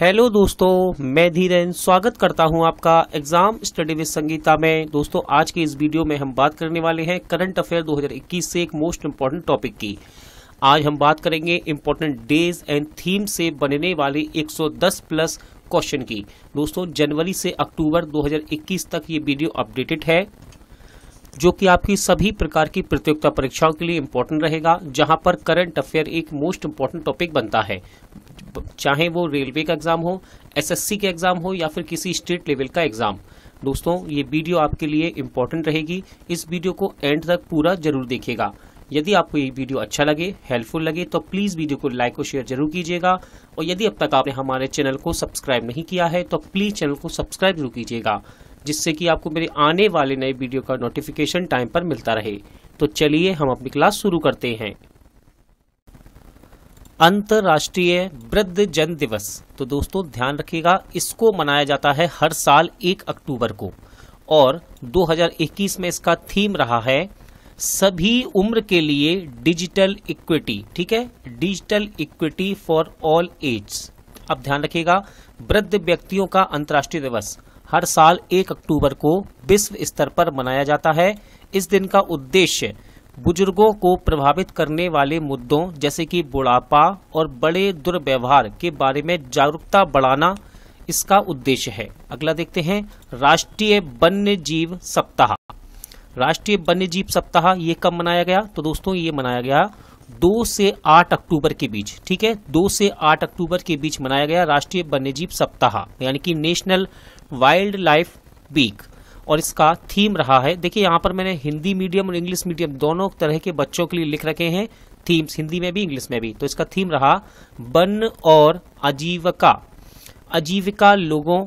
Hello दोस्तों, मैं धीरेंद्र स्वागत करता हूं आपका एग्जाम स्टडी विद संगीता में। दोस्तों, आज की इस वीडियो में हम बात करने वाले हैं करंट अफेयर 2021 से एक मोस्ट इम्पॉर्टेंट टॉपिक की। आज हम बात करेंगे इम्पोर्टेंट डेज एंड थीम से बनने वाले 110 प्लस क्वेश्चन की। दोस्तों, जनवरी से अक्टूबर 2021 तक ये वीडियो अपडेटेड है, जो कि आपकी सभी प्रकार की प्रतियोगिता परीक्षाओं के लिए इम्पोर्टेंट रहेगा, जहां पर करंट अफेयर एक मोस्ट इम्पोर्टेंट टॉपिक बनता है, चाहे वो रेलवे का एग्जाम हो, एसएससी का एग्जाम हो या फिर किसी स्टेट लेवल का एग्जाम। दोस्तों, ये वीडियो आपके लिए इम्पोर्टेंट रहेगी, इस वीडियो को एंड तक पूरा जरूर देखिएगा। यदि आपको ये वीडियो अच्छा लगे, हेल्पफुल लगे तो प्लीज़ वीडियो को लाइक और शेयर जरूर कीजिएगा, और यदि अब तक आपने हमारे चैनल को सब्सक्राइब नहीं किया है तो प्लीज़ चैनल को सब्सक्राइब जरूर कीजिएगा, जिससे कि आपको मेरे आने वाले नए वीडियो का नोटिफिकेशन टाइम पर मिलता रहे। तो चलिए हम अपनी क्लास शुरू करते हैं। अंतर्राष्ट्रीय वृद्ध जन दिवस, तो दोस्तों ध्यान रखिएगा, इसको मनाया जाता है हर साल 1 अक्टूबर को, और 2021 में इसका थीम रहा है सभी उम्र के लिए डिजिटल इक्विटी। ठीक है, digital equity for all age. अब ध्यान रखिएगा, वृद्ध व्यक्तियों का अंतर्राष्ट्रीय दिवस हर साल 1 अक्टूबर को विश्व स्तर पर मनाया जाता है। इस दिन का उद्देश्य बुजुर्गों को प्रभावित करने वाले मुद्दों जैसे कि बुढ़ापा और बड़े दुर्व्यवहार के बारे में जागरूकता बढ़ाना, इसका उद्देश्य है। अगला देखते हैं राष्ट्रीय वन्य जीव सप्ताह। राष्ट्रीय वन्य जीव सप्ताह ये कब मनाया गया? तो दोस्तों ये मनाया गया 2 से 8 अक्टूबर के बीच। ठीक है, 2 से 8 अक्टूबर के बीच मनाया गया राष्ट्रीय वन्य जीव सप्ताह, यानी कि नेशनल वाइल्ड लाइफ वीक, और इसका थीम रहा है। देखिए यहाँ पर मैंने हिंदी मीडियम और इंग्लिश मीडियम दोनों तरह के बच्चों के लिए लिख रखे हैं थीम्स, हिंदी में भी इंग्लिश में भी। तो इसका थीम रहा वन और आजीविका, आजीविका लोगों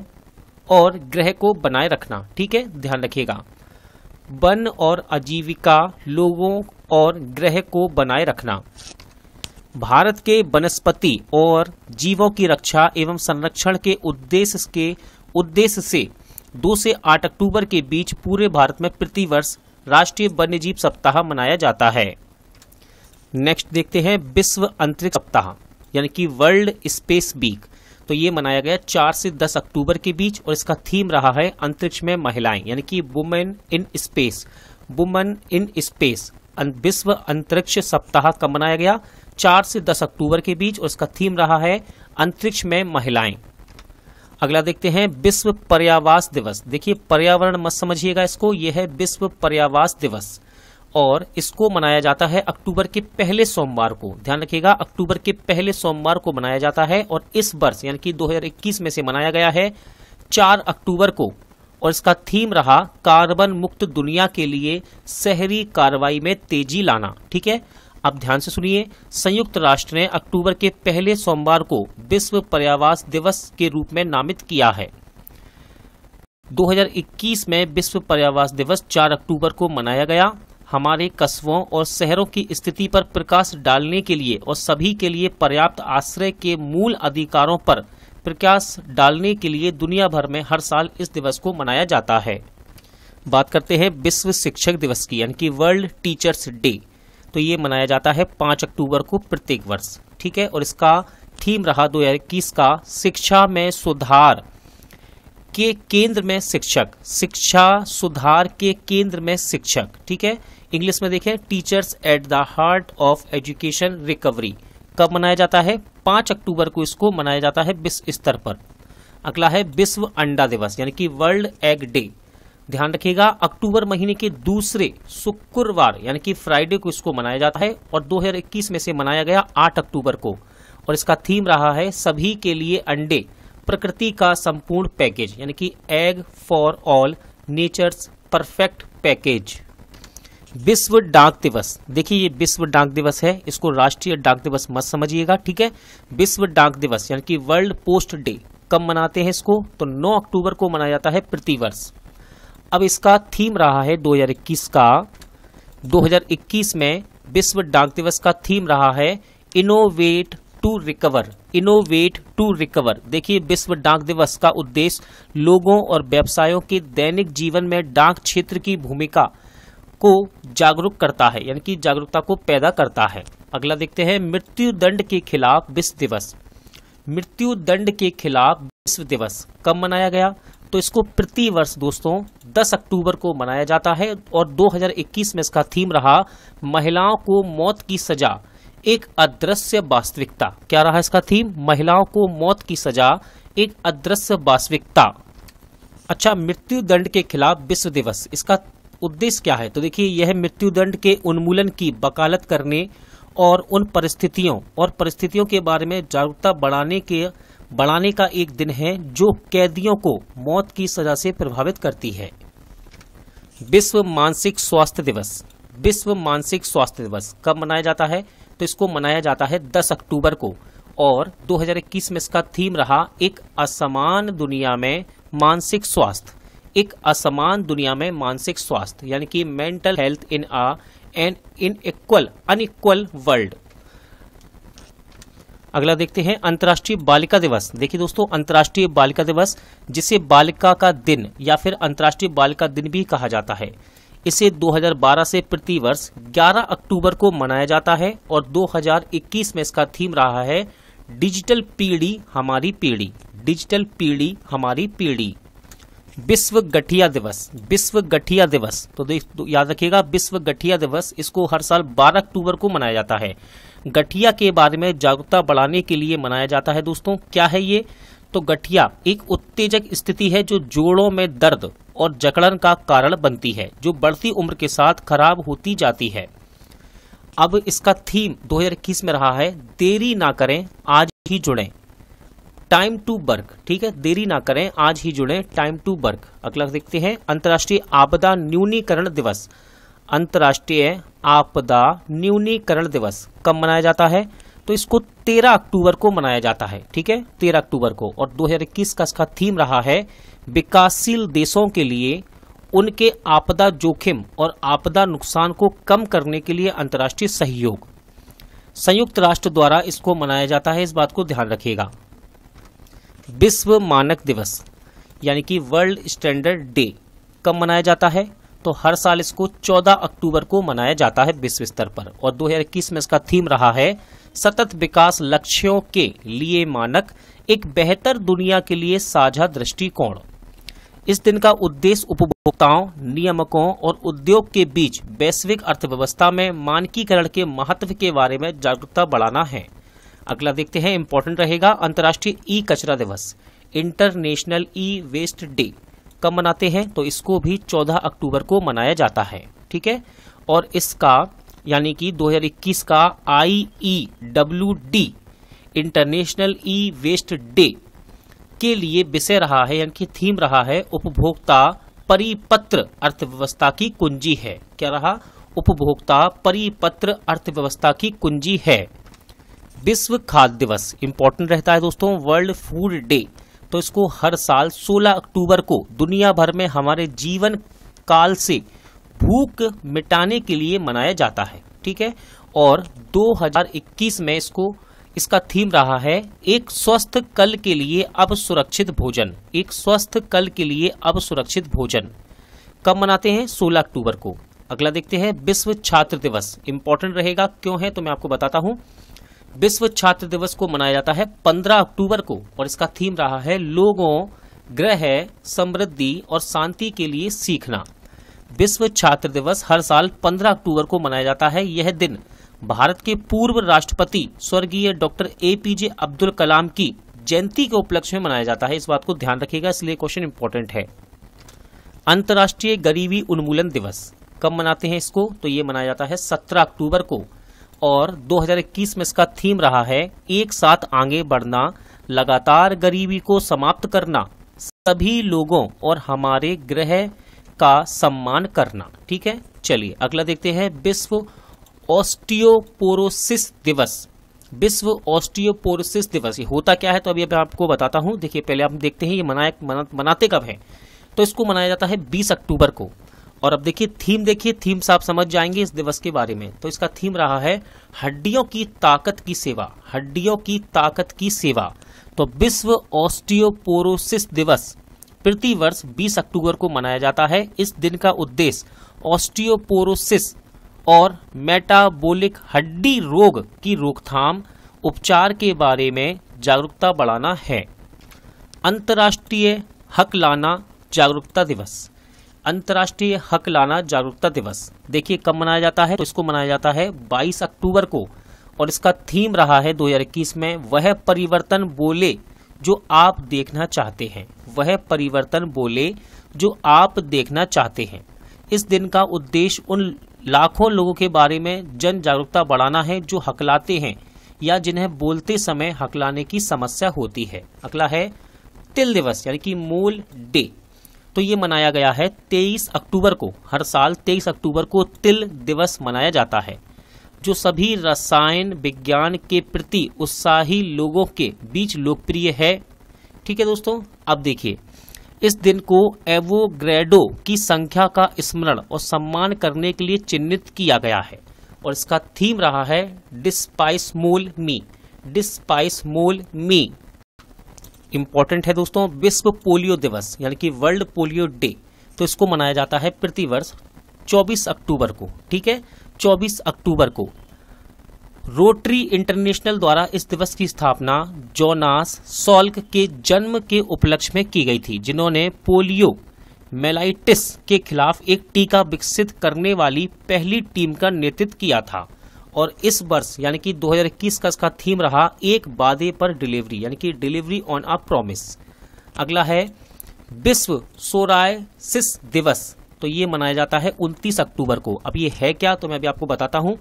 और ग्रह को बनाए रखना। ठीक है, ध्यान रखिएगा, वन और आजीविका लोगों और ग्रह को बनाए रखना। भारत के वनस्पति और जीवों की रक्षा एवं संरक्षण के उद्देश्य से 2 से 8 अक्टूबर के बीच पूरे भारत में प्रतिवर्ष राष्ट्रीय वन्यजीव सप्ताह मनाया जाता है। नेक्स्ट देखते हैं विश्व अंतरिक्ष सप्ताह, यानी कि वर्ल्ड स्पेस वीक। तो ये मनाया गया 4 से 10 अक्टूबर के बीच, और इसका थीम रहा है अंतरिक्ष में महिलाएं, यानी कि women in space. Women in space विश्व अंतरिक्ष सप्ताह कब मनाया गया? 4 से 10 अक्टूबर के बीच, और इसका थीम रहा है अंतरिक्ष में महिलाएं। अगला देखते हैं विश्व पर्यावास दिवस। देखिए, पर्यावरण मत समझिएगा इसको, यह है विश्व पर्यावास दिवस, और इसको मनाया जाता है अक्टूबर के पहले सोमवार को। ध्यान रखिएगा, अक्टूबर के पहले सोमवार को मनाया जाता है, और इस वर्ष यानी कि 2021 में से मनाया गया है 4 अक्टूबर को, और इसका थीम रहा कार्बन मुक्त दुनिया के लिए शहरी कार्रवाई में तेजी लाना। ठीक है, अब ध्यान से सुनिए, संयुक्त राष्ट्र ने अक्टूबर के पहले सोमवार को विश्व पर्यावास दिवस के रूप में नामित किया है। 2021 में विश्व पर्यावास दिवस 4 अक्टूबर को मनाया गया। हमारे कस्बों और शहरों की स्थिति पर प्रकाश डालने के लिए और सभी के लिए पर्याप्त आश्रय के मूल अधिकारों पर प्रकाश डालने के लिए दुनिया भर में हर साल इस दिवस को मनाया जाता है। बात करते हैं विश्व शिक्षक दिवस की, यानी कि वर्ल्ड टीचर्स डे। तो ये मनाया जाता है 5 अक्टूबर को प्रत्येक वर्ष। ठीक है, और इसका थीम रहा 2021 का शिक्षा में सुधार के केंद्र में शिक्षक, शिक्षा सुधार के केंद्र में शिक्षक। ठीक है, इंग्लिश में देखें teachers at the heart of education recovery. कब मनाया जाता है? 5 अक्टूबर को इसको मनाया जाता है विश्व स्तर पर। अगला है विश्व अंडा दिवस, यानी कि वर्ल्ड एग डे। ध्यान रखिएगा, अक्टूबर महीने के दूसरे शुक्रवार यानी कि फ्राइडे को इसको मनाया जाता है, और 2021 में से मनाया गया 8 अक्टूबर को, और इसका थीम रहा है सभी के लिए अंडे, प्रकृति का संपूर्ण पैकेज, यानी कि egg for all, nature's perfect package. विश्व डाक दिवस, देखिए ये विश्व डाक दिवस है, इसको राष्ट्रीय डाक दिवस मत समझिएगा। ठीक है, विश्व डाक दिवस यानी कि वर्ल्ड पोस्ट डे कब मनाते हैं इसको? तो 9 अक्टूबर को मनाया जाता है प्रतिवर्ष। अब इसका थीम रहा है 2021 का, 2021 में विश्व डाक दिवस का थीम रहा है innovate to recover, innovate to recover. देखिए, विश्व डाक दिवस का उद्देश्य लोगों और व्यवसायों के दैनिक जीवन में डाक क्षेत्र की भूमिका को जागरूक करता है, यानी कि जागरूकता को पैदा करता है। अगला देखते हैं मृत्यु दंड के खिलाफ विश्व दिवस। मृत्यु दंड के खिलाफ विश्व दिवस कब मनाया गया? तो इसको प्रति वर्ष दोस्तों 10 अक्टूबर को मनाया जाता है और 2021 में इसका थीम रहा महिलाओं को मौत की सजा एक अदृश्य वास्तविकता। क्या रहा इसका थीम? महिलाओं को मौत की सजा एक अदृश्य वास्तविकता। अच्छा, मृत्यु दंड के खिलाफ विश्व दिवस, इसका उद्देश्य क्या है? तो देखिए, यह मृत्यु दंड के उन्मूलन की वकालत करने और उन परिस्थितियों और परिस्थितियों के बारे में जागरूकता बढ़ाने का एक दिन है जो कैदियों को मौत की सजा से प्रभावित करती है। विश्व मानसिक स्वास्थ्य दिवस, विश्व मानसिक स्वास्थ्य दिवस कब मनाया जाता है? तो इसको मनाया जाता है 10 अक्टूबर को और 2021 में इसका थीम रहा एक असमान दुनिया में मानसिक स्वास्थ्य, एक असमान दुनिया में मानसिक स्वास्थ्य, यानी कि mental health in unequal world. अगला देखते हैं अंतर्राष्ट्रीय बालिका दिवस। देखिए दोस्तों, अंतर्राष्ट्रीय बालिका दिवस, जिसे बालिका का दिन या फिर अंतर्राष्ट्रीय बालिका दिन भी कहा जाता है, इसे 2012 से प्रति वर्ष 11 अक्टूबर को मनाया जाता है और 2021 में इसका थीम रहा है डिजिटल पीढ़ी हमारी पीढ़ी, डिजिटल पीढ़ी हमारी पीढ़ी। विश्व गठिया दिवस, विश्व गठिया दिवस, तो याद रखिएगा विश्व गठिया दिवस, इसको हर साल 12 अक्टूबर को मनाया जाता है। गठिया के बारे में जागरूकता बढ़ाने के लिए मनाया जाता है। दोस्तों क्या है ये? तो गठिया एक उत्तेजक स्थिति है जो जोड़ों में दर्द और जकड़न का कारण बनती है, जो बढ़ती उम्र के साथ खराब होती जाती है। अब इसका थीम 2021 में रहा है देरी ना करें आज ही जुड़ें, टाइम टू वर्क। ठीक है, देरी ना करें आज ही जुड़ें, टाइम टू वर्क। अगला देखते हैं अंतर्राष्ट्रीय आपदा न्यूनीकरण दिवस। अंतर्राष्ट्रीय आपदा न्यूनीकरण दिवस कब मनाया जाता है? तो इसको 13 अक्टूबर को मनाया जाता है। ठीक है, 13 अक्टूबर को और 2021 का इसका थीम रहा है विकासशील देशों के लिए उनके आपदा जोखिम और आपदा नुकसान को कम करने के लिए अंतर्राष्ट्रीय सहयोग। संयुक्त राष्ट्र द्वारा इसको मनाया जाता है, इस बात को ध्यान रखिएगा। विश्व मानक दिवस यानी कि वर्ल्ड स्टैंडर्ड डे कब मनाया जाता है? तो हर साल इसको 14 अक्टूबर को मनाया जाता है विश्व स्तर पर और 2021 में इसका थीम रहा है सतत विकास लक्ष्यों के लिए मानक, एक बेहतर दुनिया के लिए साझा दृष्टिकोण। इस दिन का उद्देश्य उपभोक्ताओं, नियामकों और उद्योग के बीच वैश्विक अर्थव्यवस्था में मानकीकरण के महत्व के बारे में जागरूकता बढ़ाना है। अगला देखते हैं, इंपॉर्टेंट रहेगा, अंतर्राष्ट्रीय ई कचरा दिवस, इंटरनेशनल ई वेस्ट डे कब मनाते हैं? तो इसको भी 14 अक्टूबर को मनाया जाता है। ठीक है, और इसका यानी कि 2021 का IEWD international e waste day के लिए विषय रहा है, यानी कि थीम रहा है उपभोक्ता परिपत्र अर्थव्यवस्था की कुंजी है। क्या रहा? उपभोक्ता परिपत्र अर्थव्यवस्था की कुंजी है। विश्व खाद्य दिवस इंपॉर्टेंट रहता है दोस्तों, वर्ल्ड फूड डे, तो इसको हर साल 16 अक्टूबर को दुनिया भर में हमारे जीवन काल से भूख मिटाने के लिए मनाया जाता है। ठीक है, और 2021 में इसका थीम रहा है एक स्वस्थ कल के लिए अब सुरक्षित भोजन, एक स्वस्थ कल के लिए अब सुरक्षित भोजन कब मनाते हैं? 16 अक्टूबर को। अगला देखते हैं विश्व छात्र दिवस, इंपॉर्टेंट रहेगा, क्यों है तो मैं आपको बताता हूँ। विश्व छात्र दिवस को मनाया जाता है 15 अक्टूबर को और इसका थीम रहा है लोगों, ग्रह, समृद्धि और शांति के लिए सीखना। विश्व छात्र दिवस हर साल 15 अक्टूबर को मनाया जाता है। यह दिन भारत के पूर्व राष्ट्रपति स्वर्गीय डॉक्टर एपीजे अब्दुल कलाम की जयंती के उपलक्ष्य में मनाया जाता है, इस बात को ध्यान रखिएगा, इसलिए क्वेश्चन इंपॉर्टेंट है। अंतर्राष्ट्रीय गरीबी उन्मूलन दिवस कब मनाते हैं इसको? तो ये मनाया जाता है 17 अक्टूबर को और 2021 में इसका थीम रहा है एक साथ आगे बढ़ना, लगातार गरीबी को समाप्त करना, सभी लोगों और हमारे ग्रह का सम्मान करना। ठीक है, चलिए अगला देखते हैं विश्व ऑस्टियोपोरोसिस दिवस। विश्व ऑस्टियोपोरोसिस दिवस ये होता क्या है तो अभी मैं आपको बताता हूं। देखिए, पहले आप देखते हैं ये मनाते कब है, तो इसको मनाया जाता है 20 अक्टूबर को और अब देखिए थीम से आप समझ जाएंगे इस दिवस के बारे में। तो इसका थीम रहा है हड्डियों की ताकत की सेवा, हड्डियों की ताकत की सेवा। तो विश्व ऑस्टियोपोरोसिस दिवस प्रति वर्ष 20 अक्टूबर को मनाया जाता है। इस दिन का उद्देश्य ऑस्टियोपोरोसिस और मेटाबॉलिक हड्डी रोग की रोकथाम, उपचार के बारे में जागरूकता बढ़ाना है। अंतर्राष्ट्रीय हक लाना जागरूकता दिवस, अंतर्राष्ट्रीय हक लाना जागरूकता दिवस देखिए कब मनाया जाता है, तो इसको मनाया जाता है 22 अक्टूबर को और इसका थीम रहा है 2021 में वह परिवर्तन बोले जो आप देखना चाहते हैं, वह परिवर्तन बोले जो आप देखना चाहते हैं। इस दिन का उद्देश्य उन लाखों लोगों के बारे में जन जागरूकता बढ़ाना है जो हकलाते हैं या जिन्हें बोलते समय हकलाने की समस्या होती है। अगला है तिल दिवस यानी कि मूल डे, तो ये मनाया गया है 23 अक्टूबर को। हर साल 23 अक्टूबर को तिल दिवस मनाया जाता है, जो सभी रसायन विज्ञान के प्रति उत्साही लोगों के बीच लोकप्रिय है। ठीक है दोस्तों, अब देखिए इस दिन को एवोगैड्रो की संख्या का स्मरण और सम्मान करने के लिए चिन्हित किया गया है और इसका थीम रहा है despise mole me, despise mole me. Important है दोस्तों विश्व पोलियो दिवस यानी कि वर्ल्ड पोलियो डे, तो इसको मनाया जाता है प्रतिवर्ष 24 अक्टूबर को। ठीक है, 24 अक्टूबर को रोटरी इंटरनेशनल द्वारा इस दिवस की स्थापना जोनास सॉल्क के जन्म के उपलक्ष्य में की गई थी, जिन्होंने पोलियो मेलाइटिस के खिलाफ एक टीका विकसित करने वाली पहली टीम का नेतृत्व किया था। और इस वर्ष यानी कि 2021 का इसका थीम रहा एक वादे पर डिलीवरी यानी कि डिलीवरी ऑन अ प्रॉमिस। अगला है विश्व सोरायसिस दिवस, तो ये मनाया जाता है 29 अक्टूबर को। अब ये है क्या तो मैं भी आपको बताता हूँ।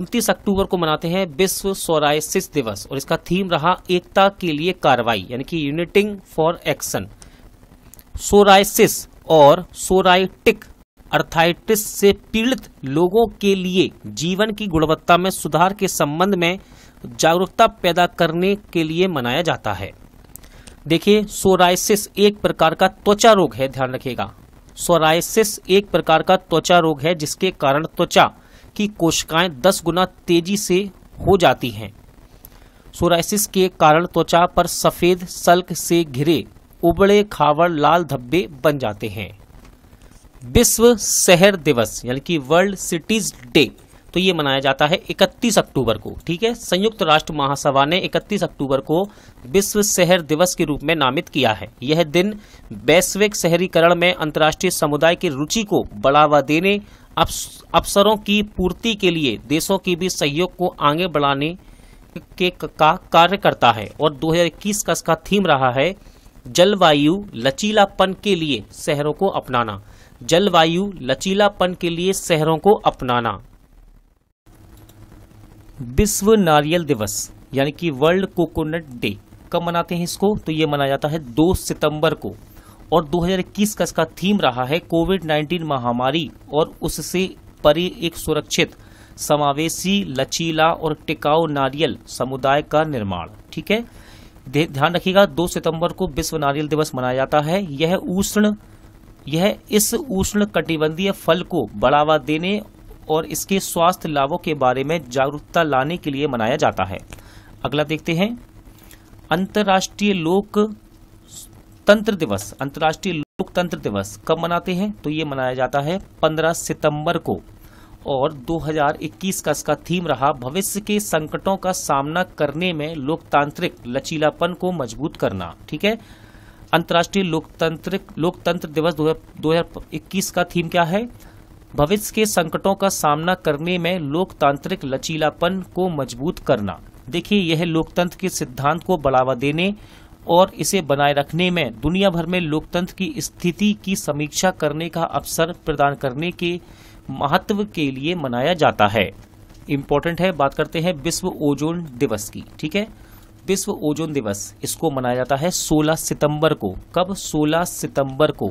29 अक्टूबर को मनाते हैं विश्व सोरायसिस दिवस और इसका थीम रहा एकता के लिए कार्रवाई यानी कि यूनिटिंग फॉर एक्शन। सोरायसिस और सोराइटिक अर्थाइटिस से पीड़ित लोगों के लिए जीवन की गुणवत्ता में सुधार के संबंध में जागरूकता पैदा करने के लिए मनाया जाता है। देखिए सोरायसिस एक प्रकार का त्वचा रोग है, ध्यान रखिएगा सोरायसिस एक प्रकार का त्वचा रोग है जिसके कारण त्वचा की कोशिकाएं 10 गुना तेजी से हो जाती हैं। सोरायसिस के कारण त्वचा पर सफेद सल्क से घिरे उबड़े खावड़ लाल धब्बे बन जाते हैं। विश्व शहर दिवस यानी कि वर्ल्ड सिटीज डे, तो ये मनाया जाता है 31 अक्टूबर को। ठीक है, संयुक्त राष्ट्र महासभा ने 31 अक्टूबर को विश्व शहर दिवस के रूप में नामित किया है। यह दिन वैश्विक शहरीकरण में अंतर्राष्ट्रीय समुदाय की रुचि को बढ़ावा देने, अवसरों की पूर्ति के लिए देशों के बीच सहयोग को आगे बढ़ाने के का कार्य करता है। और 2021 का इसका थीम रहा है जलवायु लचीलापन के लिए शहरों को अपनाना, जलवायु लचीलापन के लिए शहरों को अपनाना। विश्व नारियल दिवस यानी कि वर्ल्ड कोकोनट डे कब मनाते हैं इसको, तो ये मनाया जाता है 2 सितंबर को। और 2021 का इसका थीम रहा है कोविड-19 महामारी और उससे परे एक सुरक्षित, समावेशी, लचीला और टिकाऊ नारियल समुदाय का निर्माण। ठीक है, ध्यान रखिएगा 2 सितंबर को विश्व नारियल दिवस मनाया जाता है। यह इस उष्ण कटिबंधीय फल को बढ़ावा देने और इसके स्वास्थ्य लाभों के बारे में जागरूकता लाने के लिए मनाया जाता है। अगला देखते हैं अंतर्राष्ट्रीय लोकतंत्र दिवस, अंतर्राष्ट्रीय लोकतंत्र दिवस कब मनाते हैं, तो ये मनाया जाता है 15 सितंबर को। और 2021 का इसका थीम रहा भविष्य के संकटों का सामना करने में लोकतांत्रिक लचीलापन को मजबूत करना। ठीक है, अंतर्राष्ट्रीय लोकतंत्र दिवस 2021 का थीम क्या है, भविष्य के संकटों का सामना करने में लोकतांत्रिक लचीलापन को मजबूत करना। देखिए यह लोकतंत्र के सिद्धांत को बढ़ावा देने और इसे बनाए रखने में दुनिया भर में लोकतंत्र की स्थिति की समीक्षा करने का अवसर प्रदान करने के महत्व के लिए मनाया जाता है। इम्पोर्टेंट है, बात करते हैं विश्व ओजोन दिवस की। ठीक है, विश्व ओजोन दिवस इसको मनाया जाता है 16 सितंबर को। कब, 16 सितंबर को।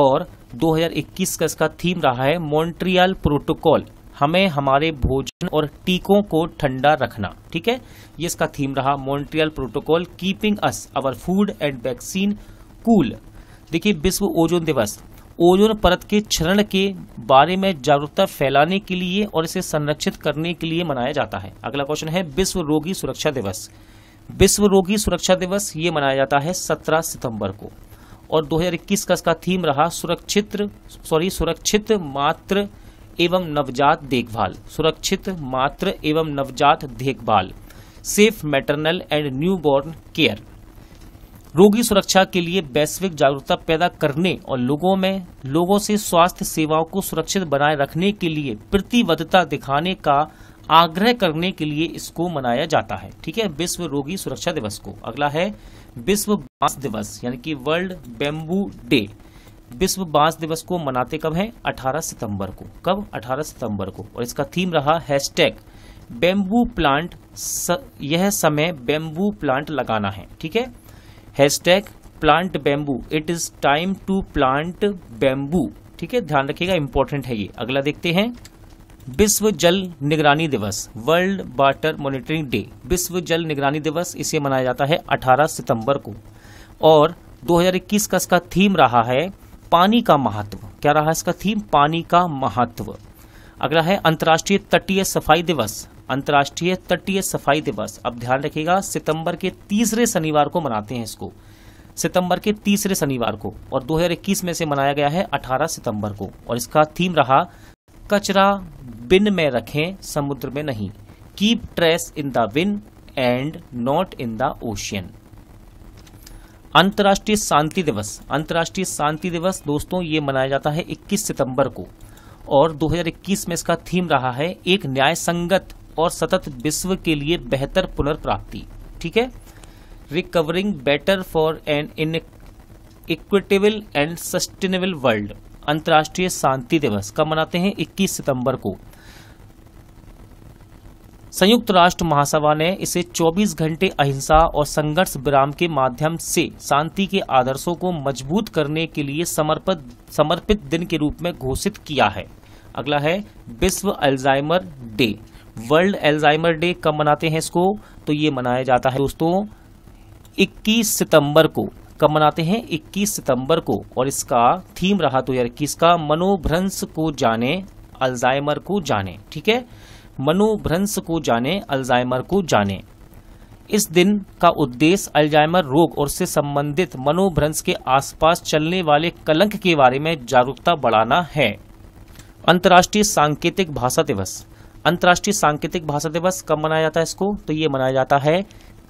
और 2021 का इसका थीम रहा है मॉन्ट्रियल प्रोटोकॉल, हमें हमारे भोजन और टीकों को ठंडा रखना। ठीक है, ये इसका थीम रहा Montreal protocol keeping us our food and vaccine cool. देखिए विश्व ओजोन दिवस ओजोन परत के क्षरण के बारे में जागरूकता फैलाने के लिए और इसे संरक्षित करने के लिए मनाया जाता है। अगला क्वेश्चन है विश्व रोगी सुरक्षा दिवस, विश्व रोगी सुरक्षा दिवस ये मनाया जाता है 17 सितंबर को। और 2021 का इसका थीम रहा सुरक्षित मातृ एवं नवजात देखभाल, सुरक्षित मातृ एवं नवजात देखभाल। Safe maternal and newborn care. रोगी सुरक्षा के लिए वैश्विक जागरूकता पैदा करने और लोगों से स्वास्थ्य सेवाओं को सुरक्षित बनाए रखने के लिए प्रतिबद्धता दिखाने का आग्रह करने के लिए इसको मनाया जाता है। ठीक है, विश्व रोगी सुरक्षा दिवस को। अगला है विश्व बांस दिवस यानी कि वर्ल्ड बेम्बू डे। विश्व बांस दिवस को मनाते कब है? 18 सितंबर को। कब? 18 सितंबर को। और इसका थीम रहा हैशटैग बेम्बू प्लांट, यह समय बेम्बू प्लांट लगाना है। ठीक है, hashtag plant bamboo, it is time to plant bamboo. ठीक है, ध्यान रखिएगा, इंपॉर्टेंट है ये। अगला देखते हैं विश्व जल निगरानी दिवस, वर्ल्ड वाटर मॉनिटरिंग डे। विश्व जल निगरानी दिवस इसे मनाया जाता है 18 सितंबर को। और 2021 का इसका थीम रहा है पानी का महत्व। क्या रहा इसका थीम? पानी का महत्व। अगला है अंतर्राष्ट्रीय तटीय सफाई दिवस, अंतर्राष्ट्रीय तटीय सफाई दिवस। अब ध्यान रखिएगा, सितंबर के तीसरे शनिवार को मनाते हैं इसको, सितंबर के तीसरे शनिवार को। और 2021 में से मनाया गया है 18 सितंबर को। और इसका थीम रहा कचरा बिन में रखें, समुद्र में नहीं। Keep trash in the bin and not in the ocean. अंतर्राष्ट्रीय शांति दिवस, अंतर्राष्ट्रीय शांति दिवस दोस्तों ये मनाया जाता है 21 सितंबर को। और 2021 में इसका थीम रहा है एक न्याय संगत और सतत विश्व के लिए बेहतर पुनर्प्राप्ति। ठीक है, recovering better for an equitable and sustainable world. अंतर्राष्ट्रीय शांति दिवस कब मनाते हैं? 21 सितंबर को। संयुक्त राष्ट्र महासभा ने इसे 24 घंटे अहिंसा और संघर्ष विराम के माध्यम से शांति के आदर्शों को मजबूत करने के लिए समर्पित दिन के रूप में घोषित किया है। अगला है विश्व Alzheimer day, world Alzheimer day. कब मनाते हैं इसको? तो ये मनाया जाता है दोस्तों 21 सितंबर को। कब मनाते हैं? 21 सितंबर को। और इसका थीम रहा 2021 का मनोभ्रंश को जाने, अल्जाइमर को जाने। ठीक है, मनोभ्रंश को जाने, अल्जाइमर को जाने। इस दिन का उद्देश्य अल्जाइमर रोग और उससे संबंधित मनोभ्रंश के आसपास चलने वाले कलंक के बारे में जागरूकता बढ़ाना है। अंतर्राष्ट्रीय सांकेतिक भाषा दिवस, अंतर्राष्ट्रीय सांकेतिक भाषा दिवस कब मनाया जाता है इसको? तो ये मनाया जाता है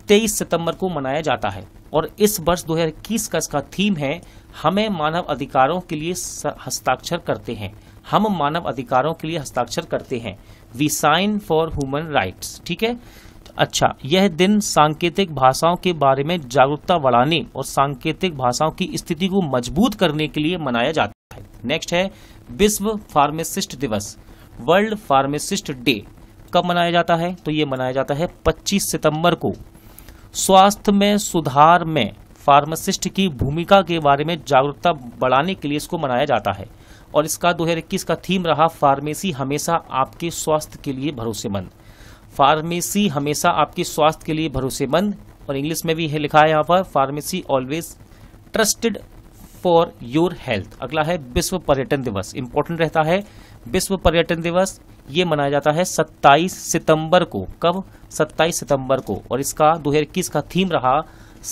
23 सितंबर को मनाया जाता है। और इस वर्ष 2021 का इसका थीम है हमें मानव अधिकारों के लिए हस्ताक्षर करते हैं, हम मानव अधिकारों के लिए हस्ताक्षर करते हैं, we sign for human rights. ठीक है, अच्छा, यह दिन सांकेतिक भाषाओं के बारे में जागरूकता बढ़ाने और सांकेतिक भाषाओं की स्थिति को मजबूत करने के लिए मनाया जाता है। नेक्स्ट है विश्व फार्मासिस्ट दिवस, वर्ल्ड फार्मासिस्ट डे। कब मनाया जाता है? तो ये मनाया जाता है 25 सितंबर को। स्वास्थ्य में सुधार में फार्मासिस्ट की भूमिका के बारे में जागरूकता बढ़ाने के लिए इसको मनाया जाता है। और इसका 2021 का थीम रहा फार्मेसी हमेशा आपके स्वास्थ्य के लिए भरोसेमंद, फार्मेसी हमेशा आपके स्वास्थ्य के लिए भरोसेमंद। और इंग्लिश में भी है लिखा है यहाँ पर, pharmacy always trusted for your health. अगला है विश्व पर्यटन दिवस, इंपॉर्टेंट रहता है विश्व पर्यटन दिवस। ये मनाया जाता है 27 सितंबर को। कब? 27 सितंबर को। और इसका 2021 का थीम रहा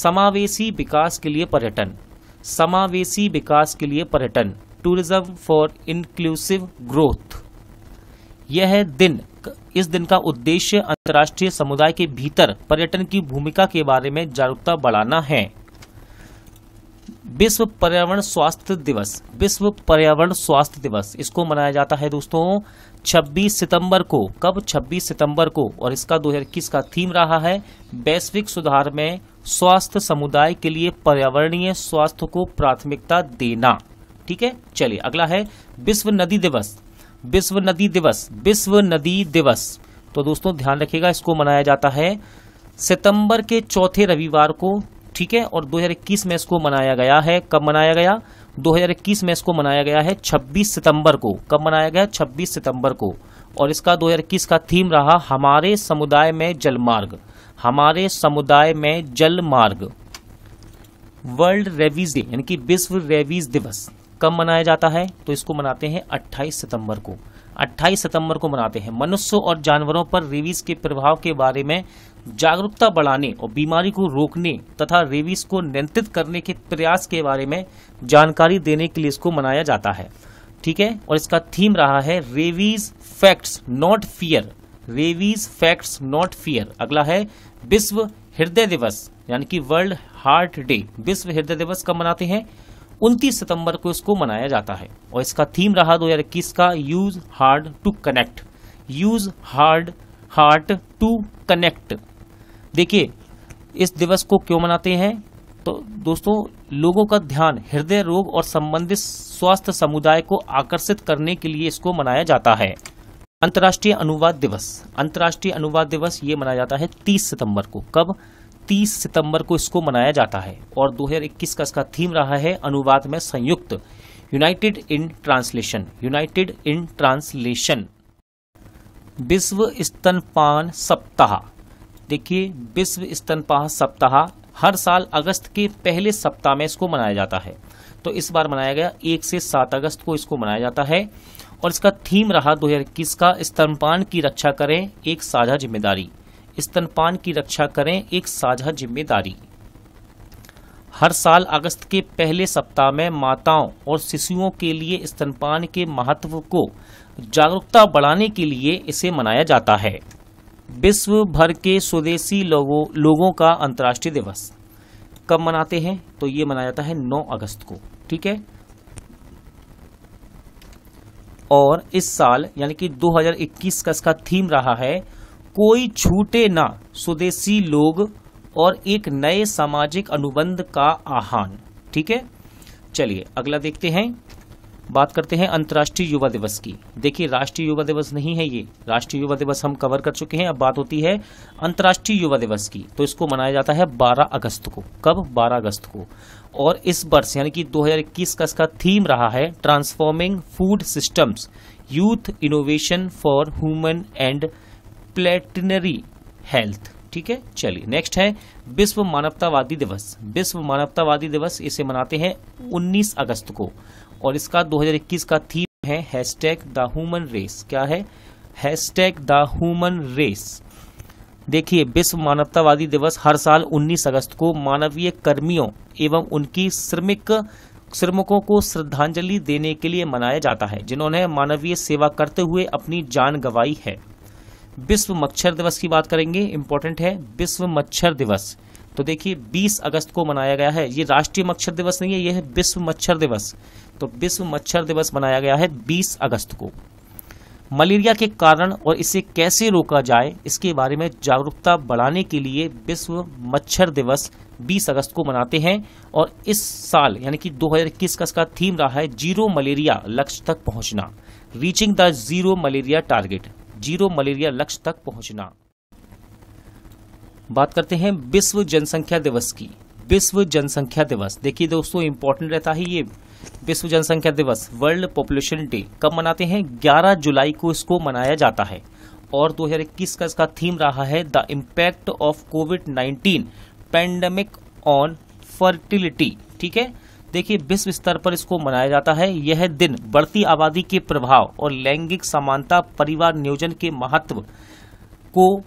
समावेशी विकास के लिए पर्यटन, समावेशी विकास के लिए पर्यटन, टूरिज्म फॉर इंक्लूसिव ग्रोथ। यह दिन, इस दिन का उद्देश्य अंतर्राष्ट्रीय समुदाय के भीतर पर्यटन की भूमिका के बारे में जागरूकता बढ़ाना है। विश्व पर्यावरण स्वास्थ्य दिवस, विश्व पर्यावरण स्वास्थ्य दिवस इसको मनाया जाता है दोस्तों 26 सितंबर को। कब? 26 सितंबर को। और इसका 2021 का थीम रहा है वैश्विक सुधार में स्वास्थ्य समुदाय के लिए पर्यावरणीय स्वास्थ्य को प्राथमिकता देना। ठीक है, चलिए अगला है विश्व नदी दिवस, विश्व नदी दिवस, विश्व नदी दिवस। तो दोस्तों ध्यान रखिएगा, इसको मनाया जाता है सितंबर के चौथे रविवार को। ठीक है, और 2021 में इसको मनाया गया है, कब मनाया गया? 2021 में इसको मनाया गया है 26 सितंबर को। कब मनाया गया? 26 सितंबर को। और इसका 2021 का थीम रहा हमारे समुदाय में जलमार्ग, हमारे समुदाय में जलमार्ग। वर्ल्ड रेबीज डे यानी कि विश्व रेबीज दिवस कब मनाया जाता है? तो इसको मनाते हैं 28 सितंबर को। 28 सितंबर को मनाते हैं। मनुष्यों और जानवरों पर रेबीज के प्रभाव के बारे में जागरूकता बढ़ाने और बीमारी को रोकने तथा रेबीज को नियंत्रित करने के प्रयास के बारे में जानकारी देने के लिए इसको मनाया जाता है। ठीक है, और इसका थीम रहा है rabies facts not fear, rabies facts not fear. अगला है विश्व हृदय दिवस यानी कि वर्ल्ड हार्ट डे, विश्व हृदय दिवस कब मनाते हैं? 29 सितंबर को इसको मनाया जाता है और इसका थीम रहा 2021 का use heart to connect, use heart to connect. देखिए इस दिवस को क्यों मनाते हैं तो दोस्तों लोगों का ध्यान हृदय रोग और संबंधित स्वास्थ्य समुदाय को आकर्षित करने के लिए इसको मनाया जाता है। अंतर्राष्ट्रीय अनुवाद दिवस, अंतर्राष्ट्रीय अनुवाद दिवस ये मनाया जाता है 30 सितंबर को। कब? 30 सितंबर को इसको मनाया जाता है और 2021 का इसका थीम रहा है अनुवाद में संयुक्त, united in translation, united in translation. विश्व स्तनपान सप्ताह, देखिए विश्व स्तनपान सप्ताह हर साल अगस्त के पहले सप्ताह में इसको मनाया जाता है, तो इस बार मनाया गया 1 से 7 अगस्त को इसको मनाया जाता है और इसका थीम रहा 2021 का स्तनपान की रक्षा करें एक साझा जिम्मेदारी, स्तनपान की रक्षा करें एक साझा जिम्मेदारी। हर साल अगस्त के पहले सप्ताह में माताओं और शिशुओं के लिए स्तनपान के महत्व को जागरूकता बढ़ाने के लिए इसे मनाया जाता है। विश्व भर के स्वदेशी लोगों का अंतर्राष्ट्रीय दिवस कब मनाते हैं तो ये मनाया जाता है 9 अगस्त को, ठीक है। और इस साल यानी कि 2021 का इसका थीम रहा है कोई छूटे ना स्वदेशी लोग और एक नए सामाजिक अनुबंध का आह्वान, ठीक है। चलिए अगला देखते हैं, बात करते हैं अंतर्राष्ट्रीय युवा दिवस की। देखिए राष्ट्रीय युवा दिवस नहीं है ये, राष्ट्रीय युवा दिवस हम कवर कर चुके हैं, अब बात होती है अंतर्राष्ट्रीय युवा दिवस की। तो इसको मनाया जाता है 12 अगस्त को। कब? 12 अगस्त को। और इस वर्ष यानी कि 2021 का इसका थीम रहा है transforming food systems, youth innovation for human and planetary health, ठीक है। चलिए नेक्स्ट है विश्व मानवतावादी दिवस। विश्व मानवतावादी दिवस इसे मनाते हैं 19 अगस्त को और इसका 2021 का थीम है हैशटैग द ह्यूमन रेस। क्या है? Hashtag the human race. देखिए विश्व मानवतावादी दिवस हर साल 19 अगस्त को मानवीय कर्मियों एवं उनकी श्रमिकों को श्रद्धांजलि देने के लिए मनाया जाता है जिन्होंने मानवीय सेवा करते हुए अपनी जान गंवाई है। विश्व मच्छर दिवस की बात करेंगे, इंपॉर्टेंट है विश्व मच्छर दिवस। तो देखिए 20 अगस्त को मनाया गया है, ये राष्ट्रीय मच्छर दिवस नहीं है, यह है विश्व मच्छर दिवस। तो विश्व मच्छर दिवस मनाया गया है 20 अगस्त को। मलेरिया के कारण और इसे कैसे रोका जाए इसके बारे में जागरूकता बढ़ाने के लिए विश्व मच्छर दिवस 20 अगस्त को मनाते हैं और इस साल यानी कि 2021 का इसका थीम रहा है जीरो मलेरिया लक्ष्य तक पहुंचना, reaching the zero malaria target, zero malaria लक्ष्य तक पहुंचना। बात करते हैं विश्व जनसंख्या दिवस की। विश्व जनसंख्या दिवस देखिए दोस्तों इंपॉर्टेंट रहता है ये विश्व जनसंख्या दिवस, वर्ल्ड पॉपुलेशन डे। कब मनाते हैं? 11 जुलाई को इसको मनाया जाता है और 2021 का इसका थीम रहा है द इम्पैक्ट ऑफ कोविड-19 पैंडेमिक ऑन फर्टिलिटी, ठीक है। देखिए विश्व स्तर पर इसको मनाया जाता है। यह दिन बढ़ती आबादी के प्रभाव और लैंगिक समानता, परिवार नियोजन के महत्व को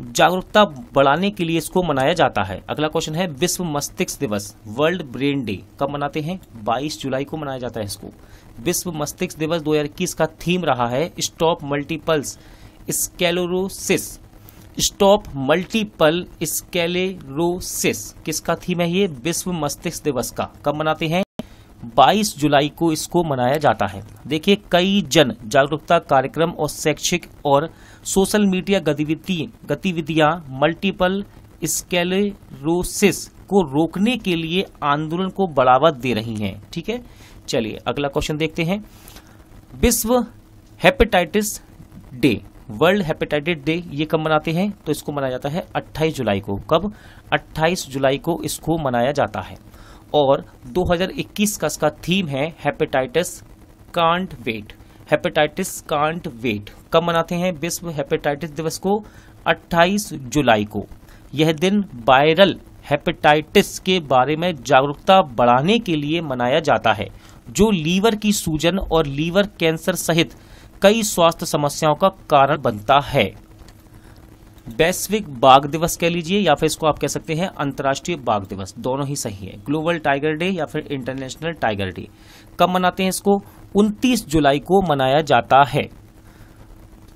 जागरूकता बढ़ाने के लिए इसको मनाया जाता है। अगला क्वेश्चन है विश्व मस्तिष्क दिवस, वर्ल्ड ब्रेन डे। कब मनाते हैं? 22 जुलाई को मनाया जाता है इसको। विश्व मस्तिष्क दिवस 2021 का थीम रहा है stop multiple sclerosis, stop multiple sclerosis. किसका थीम है ये? विश्व मस्तिष्क दिवस का। कब मनाते हैं? 22 जुलाई को इसको मनाया जाता है। देखिए कई जन जागरूकता कार्यक्रम और शैक्षिक और सोशल मीडिया गतिविधियां मल्टीपल स्क्लेरोसिस को रोकने के लिए आंदोलन को बढ़ावा दे रही हैं, ठीक है। चलिए अगला क्वेश्चन देखते हैं, विश्व hepatitis day, world hepatitis day. ये कब मनाते हैं? तो इसको मनाया जाता है 28 जुलाई को। कब? 28 जुलाई को इसको मनाया जाता है और 2021 का इसका थीम है hepatitis can't wait, hepatitis can't wait. कब मनाते हैं विश्व हेपेटाइटिस दिवस को? 28 जुलाई को। यह दिन वायरल हेपेटाइटिस के बारे में जागरूकता बढ़ाने के लिए मनाया जाता है जो लीवर की सूजन और लीवर कैंसर सहित कई स्वास्थ्य समस्याओं का कारण बनता है। वैश्विक बाघ दिवस कह लीजिए या फिर इसको आप कह सकते हैं अंतर्राष्ट्रीय बाघ दिवस, दोनों ही सही है। ग्लोबल टाइगर डे या फिर इंटरनेशनल टाइगर डे। कब मनाते हैं इसको? 29 जुलाई को मनाया जाता है,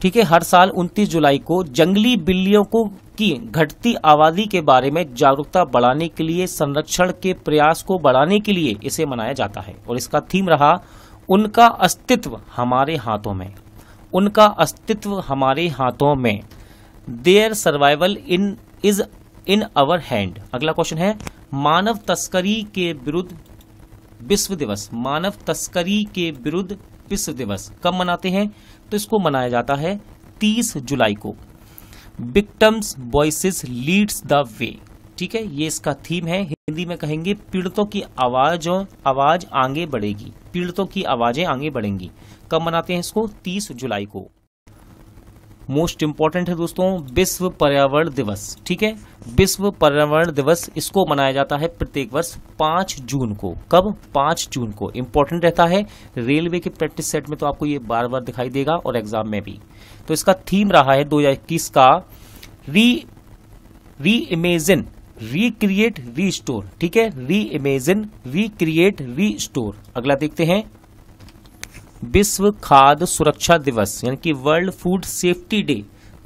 ठीक है, हर साल 29 जुलाई को जंगली बिल्लियों को की घटती आबादी के बारे में जागरूकता बढ़ाने के लिए, संरक्षण के प्रयास को बढ़ाने के लिए इसे मनाया जाता है। और इसका थीम रहा उनका अस्तित्व हमारे हाथों में, उनका अस्तित्व हमारे हाथों में, there survival in is in our hand. अगला क्वेश्चन है मानव तस्करी के विरुद्ध विश्व दिवस, मानव तस्करी के विरुद्ध विश्व दिवस कब मनाते हैं? तो इसको मनाया जाता है 30 जुलाई को। Victims voices leads the way, ठीक है, ये इसका थीम है। हिंदी में कहेंगे पीड़ितों की आवाज आगे बढ़ेगी, पीड़ितों की आवाजें आगे बढ़ेंगी। कब मनाते हैं इसको? 30 जुलाई को। मोस्ट इंपॉर्टेंट है दोस्तों विश्व पर्यावरण दिवस, ठीक है, विश्व पर्यावरण दिवस इसको मनाया जाता है प्रत्येक वर्ष 5 जून को। कब? 5 जून को। इंपॉर्टेंट रहता है, रेलवे के प्रैक्टिस सेट में तो आपको ये बार बार दिखाई देगा और एग्जाम में भी। तो इसका थीम रहा है 2021 का री इमेजिन रिक्रिएट री स्टोर, ठीक है, री इमेजिन रिक्रिएट री स्टोर। अगला देखते हैं विश्व खाद्य सुरक्षा दिवस यानी कि वर्ल्ड फूड सेफ्टी डे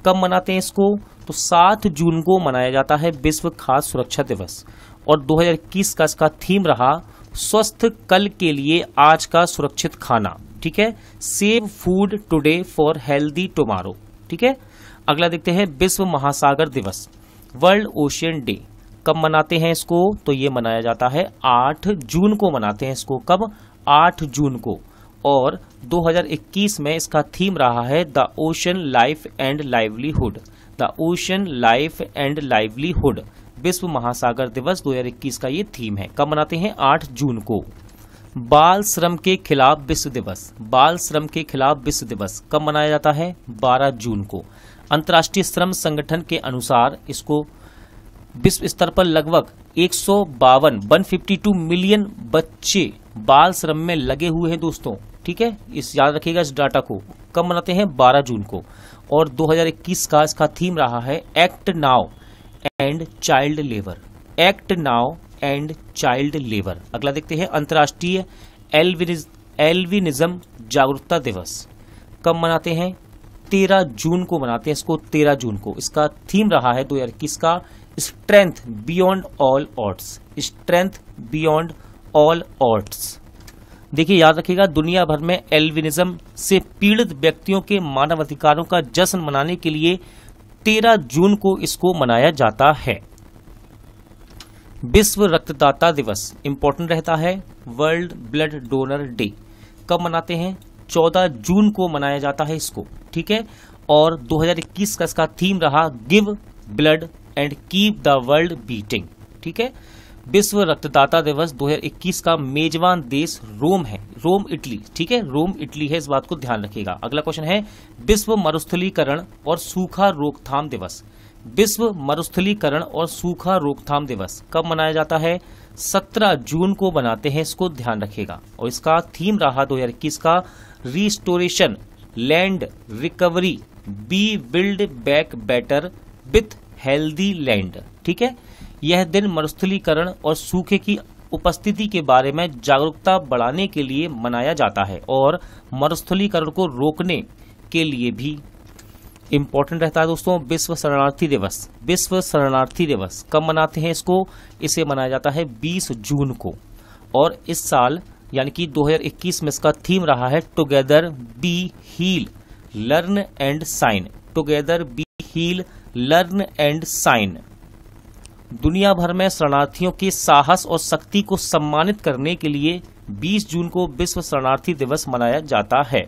कब मनाते हैं इसको? तो 7 जून को मनाया जाता है विश्व खाद्य सुरक्षा दिवस। और 2021 का इसका थीम रहा स्वस्थ कल के लिए आज का सुरक्षित खाना, ठीक है, save food today for healthy tomorrow, ठीक है। अगला देखते हैं विश्व महासागर दिवस वर्ल्ड ओशियन डे कब मनाते हैं इसको? तो ये मनाया जाता है 8 जून को मनाते हैं इसको। कब? 8 जून को। और 2021 में इसका थीम रहा है the ocean life and livelihood, the ocean life and livelihood, विश्व महासागर दिवस 2021 का ये थीम है। कब मनाते हैं? 8 जून को। बाल श्रम के खिलाफ विश्व दिवस, बाल श्रम के खिलाफ विश्व दिवस कब मनाया जाता है? 12 जून को। अंतर्राष्ट्रीय श्रम संगठन के अनुसार इसको विश्व स्तर पर लगभग 152 मिलियन बच्चे बाल श्रम में लगे हुए हैं दोस्तों, ठीक है, इस याद रखिएगा इस डाटा को। कब मनाते हैं? 12 जून को। और 2021 का इसका थीम रहा है act now and child labour, act now and child labour. अगला देखते हैं अंतर्राष्ट्रीय एल्विनिज्म जागरूकता दिवस कब मनाते हैं? 13 जून को मनाते हैं इसको, 13 जून को। इसका थीम रहा है 2021 का strength beyond all odds, strength beyond all odds. देखिए याद रखिएगा दुनिया भर में एल्विनिज्म से पीड़ित व्यक्तियों के मानवाधिकारों का जश्न मनाने के लिए 13 जून को इसको मनाया जाता है। विश्व रक्तदाता दिवस इंपॉर्टेंट रहता है, वर्ल्ड ब्लड डोनर डे कब मनाते हैं? 14 जून को मनाया जाता है इसको, ठीक है। और 2021 का इसका थीम रहा give blood and keep the world beating, ठीक है। विश्व रक्तदाता दिवस 2021 का मेजबान देश रोम है, रोम इटली, ठीक है, रोम इटली है, इस बात को ध्यान रखिएगा। अगला क्वेश्चन है विश्व मरुस्थलीकरण और सूखा रोकथाम दिवस, विश्व मरुस्थलीकरण और सूखा रोकथाम दिवस कब मनाया जाता है? 17 जून को मनाते हैं इसको, ध्यान रखिएगा। और इसका थीम रहा 2021 का restoration land recovery be build back better with healthy land, ठीक है। यह दिन मरुस्थलीकरण और सूखे की उपस्थिति के बारे में जागरूकता बढ़ाने के लिए मनाया जाता है और मरुस्थलीकरण को रोकने के लिए भी इम्पोर्टेंट रहता है दोस्तों। विश्व शरणार्थी दिवस, विश्व शरणार्थी दिवस कब मनाते हैं इसको? इसे मनाया जाता है 20 जून को। और इस साल यानी कि 2021 में इसका थीम रहा है together be heal learn and shine, together be heal learn and shine. दुनिया भर में शरणार्थियों के साहस और शक्ति को सम्मानित करने के लिए 20 जून को विश्व शरणार्थी दिवस मनाया जाता है।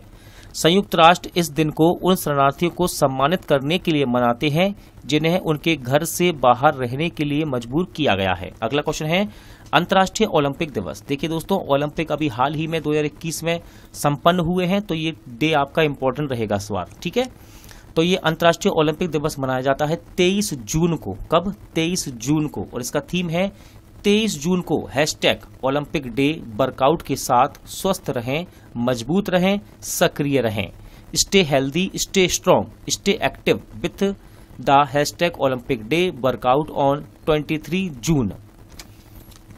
संयुक्त राष्ट्र इस दिन को उन शरणार्थियों को सम्मानित करने के लिए मनाते हैं जिन्हें उनके घर से बाहर रहने के लिए मजबूर किया गया है। अगला क्वेश्चन है अंतर्राष्ट्रीय ओलंपिक दिवस। देखिए दोस्तों ओलंपिक अभी हाल ही में 2021 में संपन्न हुए हैं, तो ये डे आपका इंपॉर्टेंट रहेगा सवाल, ठीक है। तो ये अंतर्राष्ट्रीय ओलंपिक दिवस मनाया जाता है 23 जून को। कब? 23 जून को। और इसका थीम है 23 जून को हैशटैग ओलंपिक डे वर्कआउट के साथ स्वस्थ रहें, मजबूत रहें, सक्रिय रहें, stay healthy stay strong stay active with the hashtag Olympic day workout on 23 June.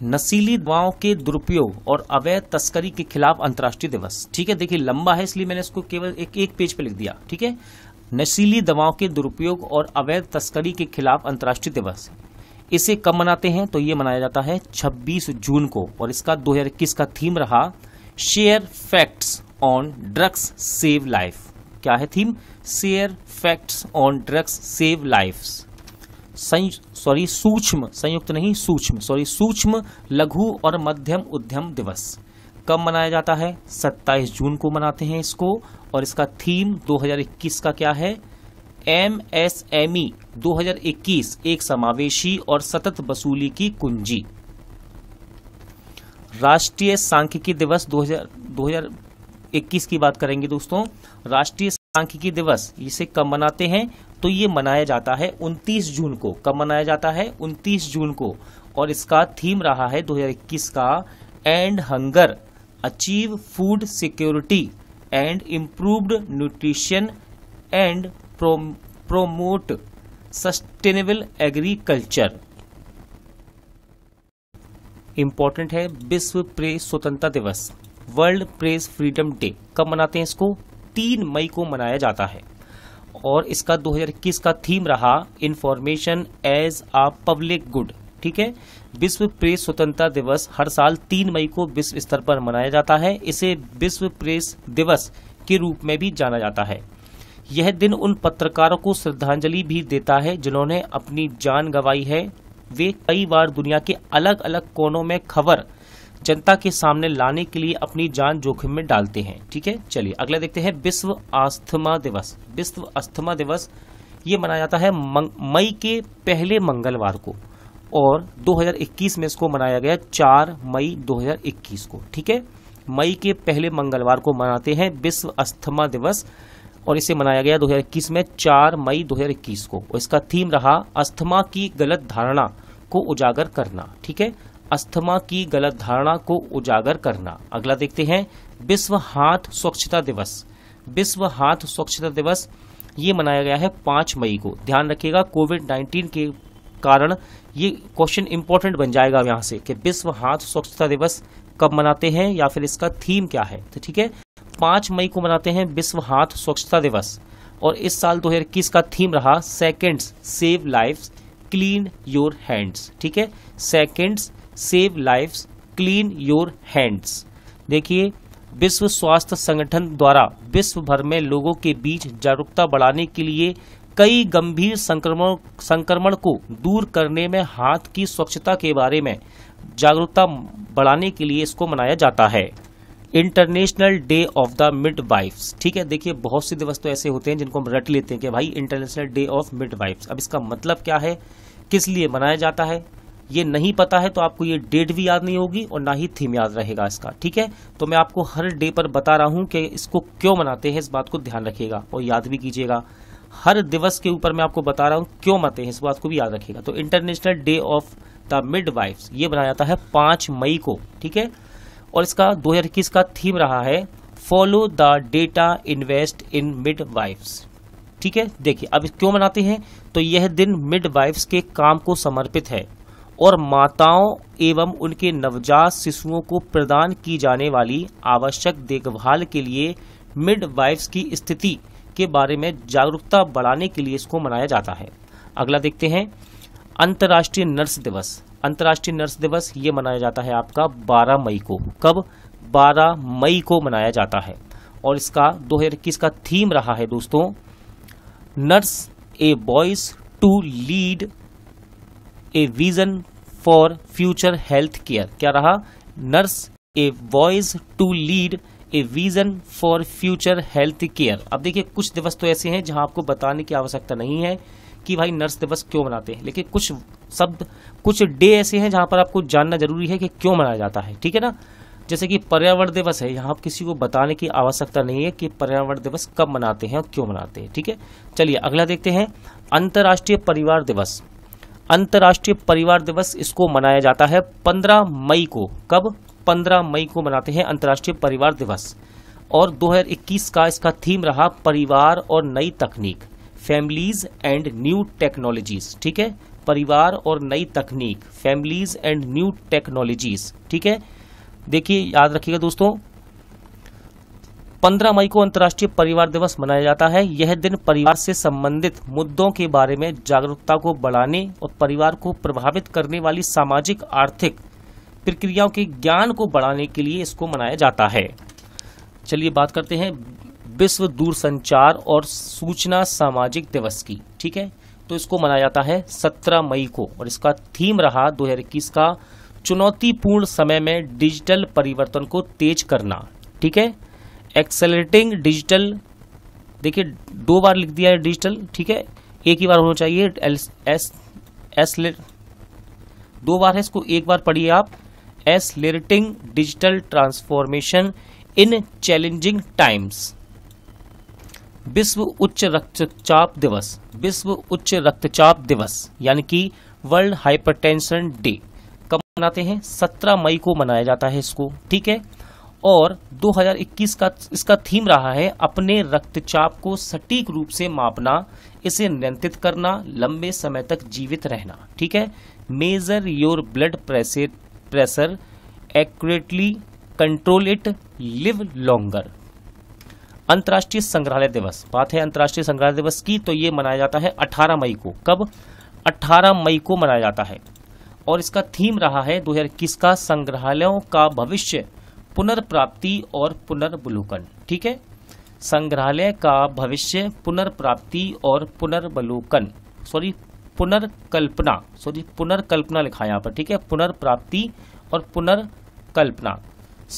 नशीली दवाओं के दुरुपयोग और अवैध तस्करी के खिलाफ अंतर्राष्ट्रीय दिवस, ठीक है। देखिए लंबा है इसलिए मैंने इसको केवल एक पेज पर लिख दिया, ठीक है। नशीली दवाओं के दुरुपयोग और अवैध तस्करी के खिलाफ अंतर्राष्ट्रीय दिवस, इसे कब मनाते हैं? तो ये मनाया जाता है 26 जून को, और इसका 2021 का थीम रहा share facts on drugs save life. क्या है theme? Share facts on drugs save lives. सूक्ष्म लघु और मध्यम उद्यम दिवस कब मनाया जाता है? 27 जून को मनाते हैं इसको, और इसका थीम 2021 का क्या है? MSME 2021 एक समावेशी और सतत वसूली की कुंजी। राष्ट्रीय सांख्यिकी दिवस 2021 की बात करेंगे दोस्तों। राष्ट्रीय सांख्यिकी दिवस इसे कब मनाते हैं? तो ये मनाया जाता है 29 जून को। कब मनाया जाता है? 29 जून को, और इसका थीम रहा है 2021 का end hunger achieve food security and improved nutrition and promote sustainable agriculture. Important है विश्व प्रेस स्वतंत्रता दिवस, वर्ल्ड प्रेस फ्रीडम डे। कब मनाते हैं इसको? 3 मई को मनाया जाता है, और इसका 2021 का थीम रहा information as a public good. ठीक है, विश्व प्रेस स्वतंत्रता दिवस हर साल 3 मई को विश्व स्तर पर मनाया जाता है। इसे विश्व प्रेस दिवस के रूप में भी जाना जाता है। यह दिन उन पत्रकारों को श्रद्धांजलि भी देता है जिन्होंने अपनी जान गंवाई है। वे कई बार दुनिया के अलग अलग कोनों में खबर जनता के सामने लाने के लिए अपनी जान जोखिम में डालते हैं। ठीक है, चलिए अगला देखते हैं विश्व अस्थमा दिवस। विश्व अस्थमा दिवस ये मनाया जाता है मई के पहले मंगलवार को, और 2021 में इसको मनाया गया 4 मई 2021 को। ठीक है, मई के पहले मंगलवार को मनाते हैं विश्व अस्थमा दिवस, और इसे मनाया गया 2021 में 4 मई 2021 को, और इसका थीम रहा अस्थमा की गलत धारणा को उजागर करना। ठीक है, अस्थमा की गलत धारणा को उजागर करना। अगला देखते हैं विश्व हाथ स्वच्छता दिवस। विश्व हाथ स्वच्छता दिवस ये मनाया गया है 5 मई को। ध्यान रखिएगा, कोविड-19 के कारण ये क्वेश्चन इंपॉर्टेंट बन जाएगा यहां से कि विश्व हाथ स्वच्छता दिवस कब मनाते हैं या फिर इसका थीम क्या है। तो ठीक है, 5 मई को मनाते हैं विश्व हाथ स्वच्छता दिवस, और इस साल 2021 का थीम रहा seconds save lives clean your hands. ठीक है, seconds save lives clean your hands. देखिए, विश्व स्वास्थ्य संगठन द्वारा विश्व भर में लोगों के बीच जागरूकता बढ़ाने के लिए कई गंभीर संक्रमण को दूर करने में हाथ की स्वच्छता के बारे में जागरूकता बढ़ाने के लिए इसको मनाया जाता है। International day of the midwives. ठीक है, देखिए बहुत से दिवस तो ऐसे होते हैं जिनको हम रट लेते हैं कि भाई इंटरनेशनल डे ऑफ मिडवाइफ्स, अब इसका मतलब क्या है, किस लिए मनाया जाता है, ये नहीं पता है तो आपको ये डेट भी याद नहीं होगी और ना ही थीम याद रहेगा इसका। ठीक है, तो मैं आपको हर डे पर बता रहा हूँ कि इसको क्यों मनाते हैं, इस बात को ध्यान रखिएगा और याद भी कीजिएगा। हर दिवस के ऊपर मैं आपको बता रहा हूँ क्यों मनाते हैं, इस बात को भी याद रखिएगा। तो international day of the midwives ये मनाया जाता है 5 मई को। ठीक है, और इसका 2021 का थीम रहा है follow the data invest in midwives. ठीक है, देखिए अब क्यों मनाते हैं, तो यह दिन मिडवाइफ्स के काम को समर्पित है और माताओं एवं उनके नवजात शिशुओं को प्रदान की जाने वाली आवश्यक देखभाल के लिए मिडवाइफ्स की स्थिति के बारे में जागरूकता बढ़ाने के लिए इसको मनाया जाता है। अगला देखते हैं अंतर्राष्ट्रीय नर्स दिवस। अंतर्राष्ट्रीय नर्स दिवस ये मनाया जाता है आपका 12 मई को। कब? 12 मई को मनाया जाता है, और इसका 2021 का थीम रहा है दोस्तों nurse a voice to lead a vision for future health care. क्या रहा? Nurse a voice to lead a vision for future health care. अब देखिए, कुछ दिवस तो ऐसे हैं जहां आपको बताने की आवश्यकता नहीं है कि भाई नर्स दिवस क्यों मनाते हैं, लेकिन कुछ शब्द, कुछ डे ऐसे हैं जहां पर आपको जानना जरूरी है कि क्यों मनाया जाता है। ठीक है ना, जैसे कि पर्यावरण दिवस है, यहाँ आप किसी को बताने की आवश्यकता नहीं है कि पर्यावरण दिवस कब मनाते हैं और क्यों मनाते हैं। ठीक है, चलिए अगला देखते हैं अंतर्राष्ट्रीय परिवार दिवस। अंतर्राष्ट्रीय परिवार दिवस इसको मनाया जाता है 15 मई को। कब? 15 मई को मनाते हैं अंतर्राष्ट्रीय परिवार दिवस, और 2021 का इसका थीम रहा परिवार और नई तकनीक, फैमिलीज एंड न्यू टेक्नोलॉजीज। ठीक है, परिवार और नई तकनीक, फैमिलीज एंड न्यू टेक्नोलॉजीज। ठीक है, देखिए याद रखिएगा दोस्तों, 15 मई को अंतर्राष्ट्रीय परिवार दिवस मनाया जाता है। यह दिन परिवार से संबंधित मुद्दों के बारे में जागरूकता को बढ़ाने और परिवार को प्रभावित करने वाली सामाजिक आर्थिक प्रक्रियाओं के ज्ञान को बढ़ाने के लिए इसको मनाया जाता है। चलिए बात करते हैं विश्व दूरसंचार और सूचना सामाजिक दिवस की, ठीक है। तो इसको मनाया जाता है 17 मई को और इसका थीम रहा 2021 का चुनौतीपूर्ण समय में डिजिटल परिवर्तन को तेज करना, ठीक है। एक्सेलरेटिंग डिजिटल, देखिए दो बार लिख दिया है डिजिटल, ठीक है, एक ही बार होना चाहिए दो बार है, इसको एक बार पढ़िए आप। Accelerating digital transformation in challenging times. विश्व उच्च रक्तचाप दिवस, विश्व उच्च रक्तचाप दिवस यानी कि वर्ल्ड हाइपरटेंशन डे कब मनाते हैं? 17 मई को मनाया जाता है इसको, ठीक है। और 2021 का इसका थीम रहा है अपने रक्तचाप को सटीक रूप से मापना, इसे नियंत्रित करना, लंबे समय तक जीवित रहना, ठीक है। Measure your blood pressure accurately, control it, live longer. अंतर्राष्ट्रीय संग्रहालय दिवस, बात है अंतर्राष्ट्रीय संग्रहालय दिवस की, तो ये मनाया जाता है 18 मई को। कब? 18 मई को मनाया जाता है और इसका थीम रहा है 2021 का संग्रहालयों का भविष्य, पुनर्प्राप्ति और पुनर्वलोकन, ठीक है। संग्रहालय का भविष्य, पुनर्प्राप्ति और पुनर्वलोकन, पुनर्कल्पना लिखा है यहाँ पर, ठीक है। पुनर्प्राप्ति और पुनर्कल्पना,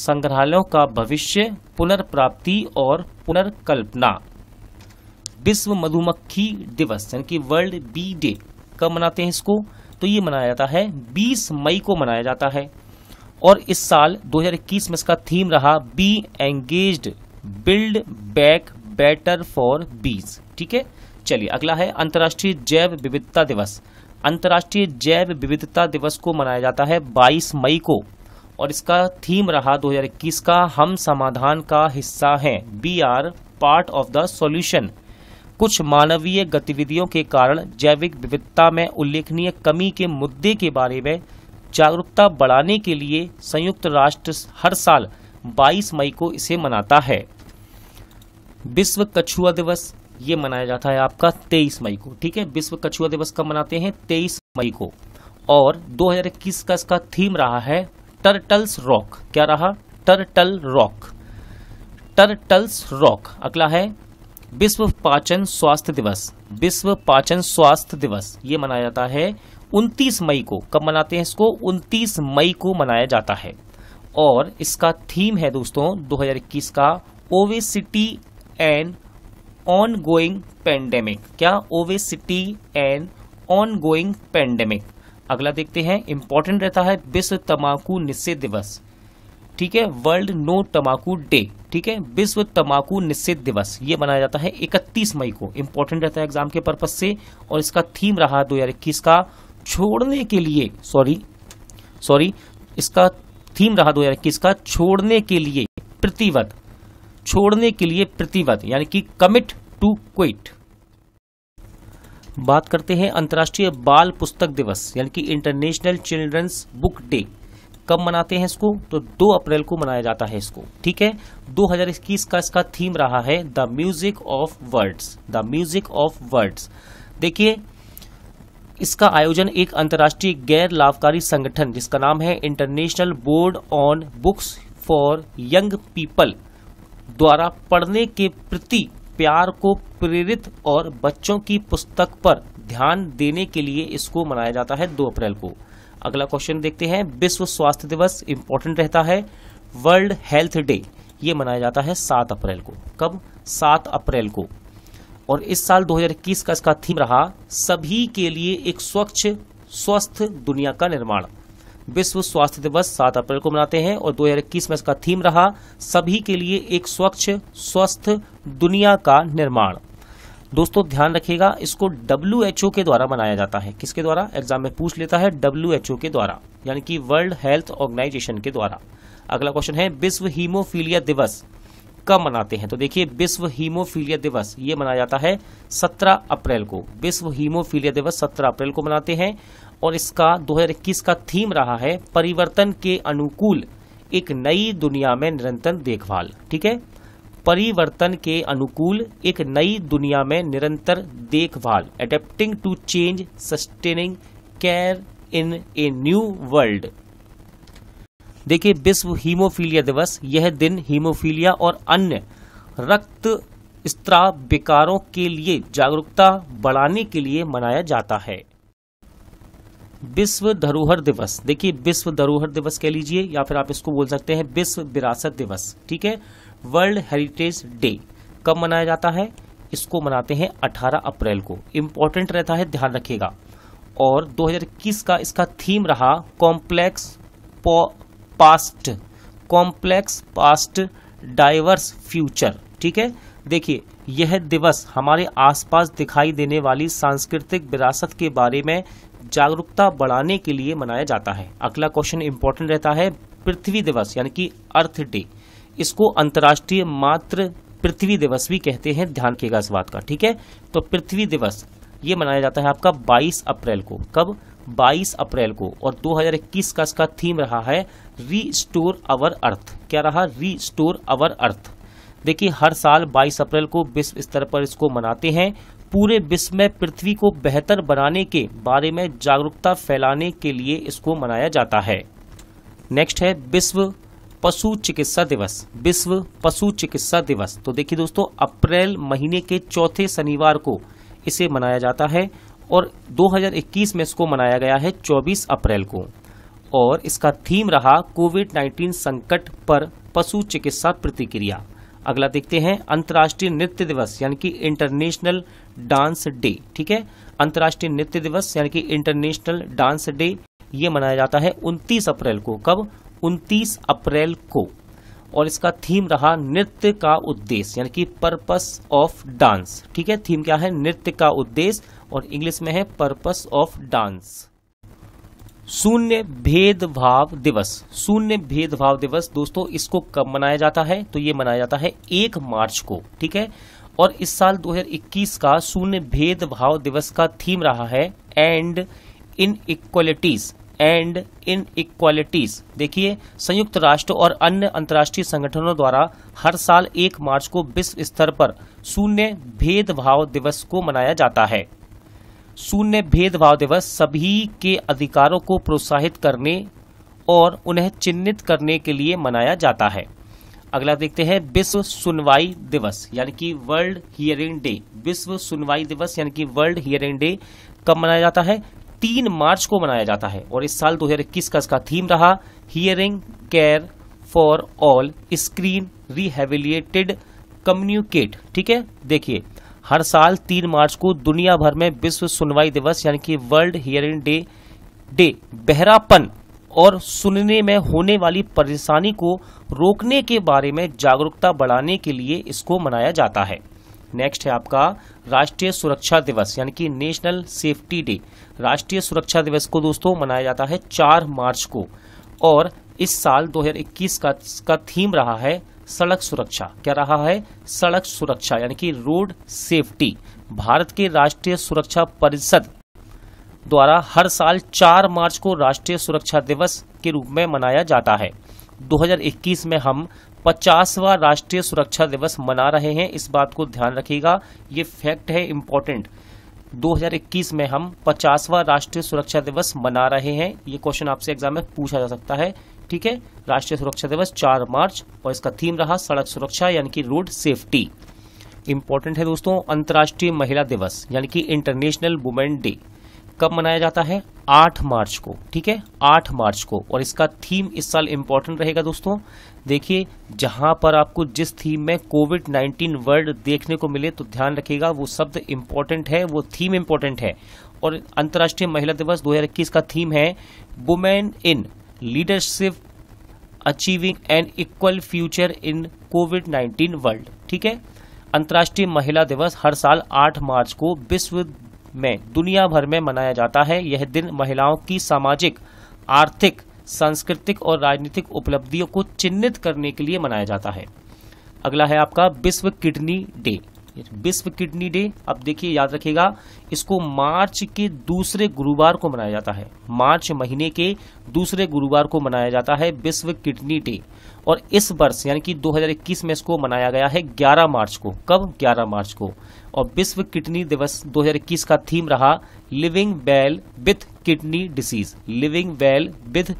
संग्रहालयों का भविष्य, पुनर्प्राप्ति और पुनर्कल्पना। विश्व मधुमक्खी दिवस यानी कि वर्ल्ड बी डे कब मनाते हैं इसको? तो ये मनाया जाता है 20 मई को मनाया जाता है और इस साल 2021 में इसका थीम रहा B engaged, build back better for bees, ठीक है। चलिए अगला है अंतर्राष्ट्रीय जैव विविधता दिवस। अंतर्राष्ट्रीय जैव विविधता दिवस को मनाया जाता है 22 मई को और इसका थीम रहा 2021 का हम समाधान का हिस्सा हैं, we are part of the solution. कुछ मानवीय गतिविधियों के कारण जैविक विविधता में उल्लेखनीय कमी के मुद्दे के बारे में जागरूकता बढ़ाने के लिए संयुक्त राष्ट्र हर साल 22 मई को इसे मनाता है। विश्व कछुआ दिवस ये मनाया जाता है आपका 23 मई को, ठीक है। विश्व कछुआ दिवस कब मनाते हैं? 23 मई को और 2021 का इसका थीम रहा है टर्टल्स रॉक। क्या रहा? Turtle rock, turtles rock. अगला है विश्व पाचन स्वास्थ्य दिवस। विश्व पाचन स्वास्थ्य दिवस ये मनाया जाता है 29 मई को। कब मनाते हैं इसको? 29 मई को मनाया जाता है और इसका थीम है दोस्तों 2021 का ओबेसिटी एंड ऑनगोइंग पेंडेमिक। क्या? Obesity and ongoing pandemic. अगला देखते हैं, इंपॉर्टेंट रहता है विश्व तम्बाकू निषेध दिवस, ठीक है, वर्ल्ड नो तम्बाकू डे, ठीक है। विश्व तम्बाकू निषेध दिवस ये मनाया जाता है 31 मई को, इंपॉर्टेंट रहता है एग्जाम के पर्पज से और इसका थीम रहा 2021 का छोड़ने के लिए प्रतिबद्ध, यानी कि कमिट टू क्विट। बात करते हैं अंतर्राष्ट्रीय बाल पुस्तक दिवस यानी कि इंटरनेशनल चिल्ड्रंस बुक डे। कब मनाते हैं इसको? तो 2 अप्रैल को मनाया जाता है इसको, ठीक है। 2021 का इसका थीम रहा है the music of words, the music of words. देखिए इसका आयोजन एक अंतर्राष्ट्रीय गैर लाभकारी संगठन जिसका नाम है international board on books for young people द्वारा पढ़ने के प्रति प्यार को प्रेरित और बच्चों की पुस्तक पर ध्यान देने के लिए इसको मनाया जाता है 2 अप्रैल को। अगला क्वेश्चन देखते हैं, विश्व स्वास्थ्य दिवस इंपॉर्टेंट रहता है वर्ल्ड हेल्थ डे। ये मनाया जाता है 7 अप्रैल को। कब? 7 अप्रैल को और इस साल 2021 का इसका थीम रहा सभी के लिए एक स्वच्छ स्वस्थ दुनिया का निर्माण। विश्व स्वास्थ्य दिवस 7 अप्रैल को मनाते हैं और 2021 में इसका थीम रहा सभी के लिए एक स्वच्छ स्वस्थ दुनिया का निर्माण। दोस्तों ध्यान रखिएगा, इसको WHO के द्वारा मनाया जाता है। किसके द्वारा? एग्जाम में पूछ लेता है WHO के द्वारा यानी कि वर्ल्ड हेल्थ ऑर्गेनाइजेशन के द्वारा। अगला क्वेश्चन है विश्व हीमोफीलिया दिवस कब मनाते हैं? तो देखिए विश्व हीमोफीलिया दिवस ये मनाया जाता है 17 अप्रैल को। विश्व हीमोफीलिया दिवस 17 अप्रैल को मनाते हैं और इसका 2021 का थीम रहा है परिवर्तन के अनुकूल एक नई दुनिया में निरंतर देखभाल, ठीक है। परिवर्तन के अनुकूल एक नई दुनिया में निरंतर देखभाल, adapting to change, sustaining care in a new world. देखिए, विश्व हीमोफीलिया दिवस, यह दिन हीमोफीलिया और अन्य रक्त स्त्राव विकारों के लिए जागरूकता बढ़ाने के लिए मनाया जाता है। विश्व धरोहर दिवस, देखिए विश्व धरोहर दिवस कह लीजिए या फिर आप इसको बोल सकते हैं विश्व विरासत दिवस, ठीक है। वर्ल्ड हेरिटेज डे कब मनाया जाता है? इसको मनाते हैं 18 अप्रैल को। इम्पोर्टेंट रहता है, ध्यान रखिएगा। और 2021 का इसका थीम रहा कॉम्प्लेक्स पास्ट डाइवर्स फ्यूचर, ठीक है। देखिए, यह दिवस हमारे आसपास दिखाई देने वाली सांस्कृतिक विरासत के बारे में जागरूकता बढ़ाने के लिए मनाया जाता है। अगला क्वेश्चन इंपॉर्टेंट रहता है पृथ्वी दिवस यानी कि अर्थ डे। इसको अंतर्राष्ट्रीय मातृ पृथ्वी दिवस भी कहते हैं, ध्यान रखिएगा इस बात का, ठीक है। तो पृथ्वी दिवस ये मनाया जाता है आपका 22 अप्रैल को। कब? 22 अप्रैल को। और 2021 का इसका थीम रहा है रीस्टोर आवर अर्थ। क्या रहा? Restore our earth. देखिए, हर साल 22 अप्रैल को विश्व स्तर पर इसको मनाते हैं। पूरे विश्व में पृथ्वी को बेहतर बनाने के बारे में जागरूकता फैलाने के लिए इसको मनाया जाता है। नेक्स्ट है विश्व पशु चिकित्सा दिवस। विश्व पशु चिकित्सा दिवस, तो देखिए दोस्तों, अप्रैल महीने के चौथे शनिवार को इसे मनाया जाता है और 2021 में इसको मनाया गया है 24 अप्रैल को। और इसका थीम रहा कोविड-19 संकट पर पशु चिकित्सा प्रतिक्रिया। अगला देखते हैं अंतर्राष्ट्रीय नृत्य दिवस यानी कि इंटरनेशनल डांस डे, ठीक है। अंतर्राष्ट्रीय नृत्य दिवस यानी कि इंटरनेशनल डांस डे ये मनाया जाता है 29 अप्रैल को। कब? 29 अप्रैल को। और इसका थीम रहा नृत्य का उद्देश्य यानी कि पर्पस ऑफ डांस, ठीक है। थीम क्या है? नृत्य का उद्देश्य, और इंग्लिश में है पर्पस ऑफ डांस। शून्य भेदभाव दिवस, शून्य भेदभाव दिवस दोस्तों इसको कब मनाया जाता है? तो ये मनाया जाता है 1 मार्च को, ठीक है। और इस साल 2021 का शून्य भेदभाव दिवस का थीम रहा है एंड इनइक्वालिटीज, एंड इनइक्वालिटीज। देखिए, संयुक्त राष्ट्र और अन्य अंतर्राष्ट्रीय संगठनों द्वारा हर साल 1 मार्च को विश्व स्तर पर शून्य भेदभाव दिवस को मनाया जाता है। शून्य भेदभाव दिवस सभी के अधिकारों को प्रोत्साहित करने और उन्हें चिन्हित करने के लिए मनाया जाता है। अगला देखते हैं विश्व सुनवाई दिवस यानी कि वर्ल्ड हियरिंग डे। विश्व सुनवाई दिवस यानी कि वर्ल्ड हियरिंग डे कब मनाया जाता है? 3 मार्च को मनाया जाता है। और इस साल 2021 का इसका थीम रहा hearing care for all screen रिहेबिलिटेड communicate, ठीक है। देखिए, हर साल 3 मार्च को दुनिया भर में विश्व सुनवाई दिवस यानी कि वर्ल्ड हियरिंग डे बहरापन और सुनने में होने वाली परेशानी को रोकने के बारे में जागरूकता बढ़ाने के लिए इसको मनाया जाता है। नेक्स्ट है आपका राष्ट्रीय सुरक्षा दिवस यानी कि नेशनल सेफ्टी डे। राष्ट्रीय सुरक्षा दिवस को दोस्तों मनाया जाता है 4 मार्च को। और इस साल 2021 का थीम रहा है सड़क सुरक्षा। क्या रहा है? सड़क सुरक्षा यानी कि रोड सेफ्टी। भारत के राष्ट्रीय सुरक्षा परिषद द्वारा हर साल 4 मार्च को राष्ट्रीय सुरक्षा दिवस के रूप में मनाया जाता है। 2021 में हम 50वां राष्ट्रीय सुरक्षा दिवस मना रहे हैं, इस बात को ध्यान रखिएगा, ये फैक्ट है इम्पोर्टेंट। 2021 में हम 50वां राष्ट्रीय सुरक्षा दिवस मना रहे हैं, ये क्वेश्चन आपसे एग्जाम में पूछा जा सकता है, ठीक है। राष्ट्रीय सुरक्षा दिवस 4 मार्च और इसका थीम रहा सड़क सुरक्षा यानी कि रोड सेफ्टी। इम्पोर्टेंट है दोस्तों अंतर्राष्ट्रीय महिला दिवस यानी कि इंटरनेशनल वुमेन डे। कब मनाया जाता है? 8 मार्च को, ठीक है, 8 मार्च को। और इसका थीम इस साल इम्पोर्टेंट रहेगा दोस्तों। देखिए, जहां पर आपको जिस थीम में कोविड-19 वर्ड देखने को मिले तो ध्यान रखिएगा वो शब्द इम्पोर्टेंट है, वो थीम इम्पोर्टेंट है। और अंतर्राष्ट्रीय महिला दिवस 2021 का थीम है women in leadership achieving an equal future in कोविड-19 वर्ल्ड, ठीक है। अंतर्राष्ट्रीय महिला दिवस हर साल 8 मार्च को विश्व में दुनिया भर में मनाया जाता है। यह दिन महिलाओं की सामाजिक, आर्थिक, सांस्कृतिक और राजनीतिक उपलब्धियों को चिन्हित करने के लिए मनाया जाता है। अगला है आपका विश्व किडनी डे। विश्व किडनी डे, अब देखिए याद रखेगा इसको मार्च के दूसरे गुरुवार को मनाया जाता है, मार्च महीने के दूसरे गुरुवार को मनाया जाता है विश्व किडनी डे। और इस वर्ष यानी कि 2021 में इसको मनाया गया है 11 मार्च को। कब? 11 मार्च को। और विश्व किडनी दिवस 2021 का थीम रहा living well with kidney disease, living well with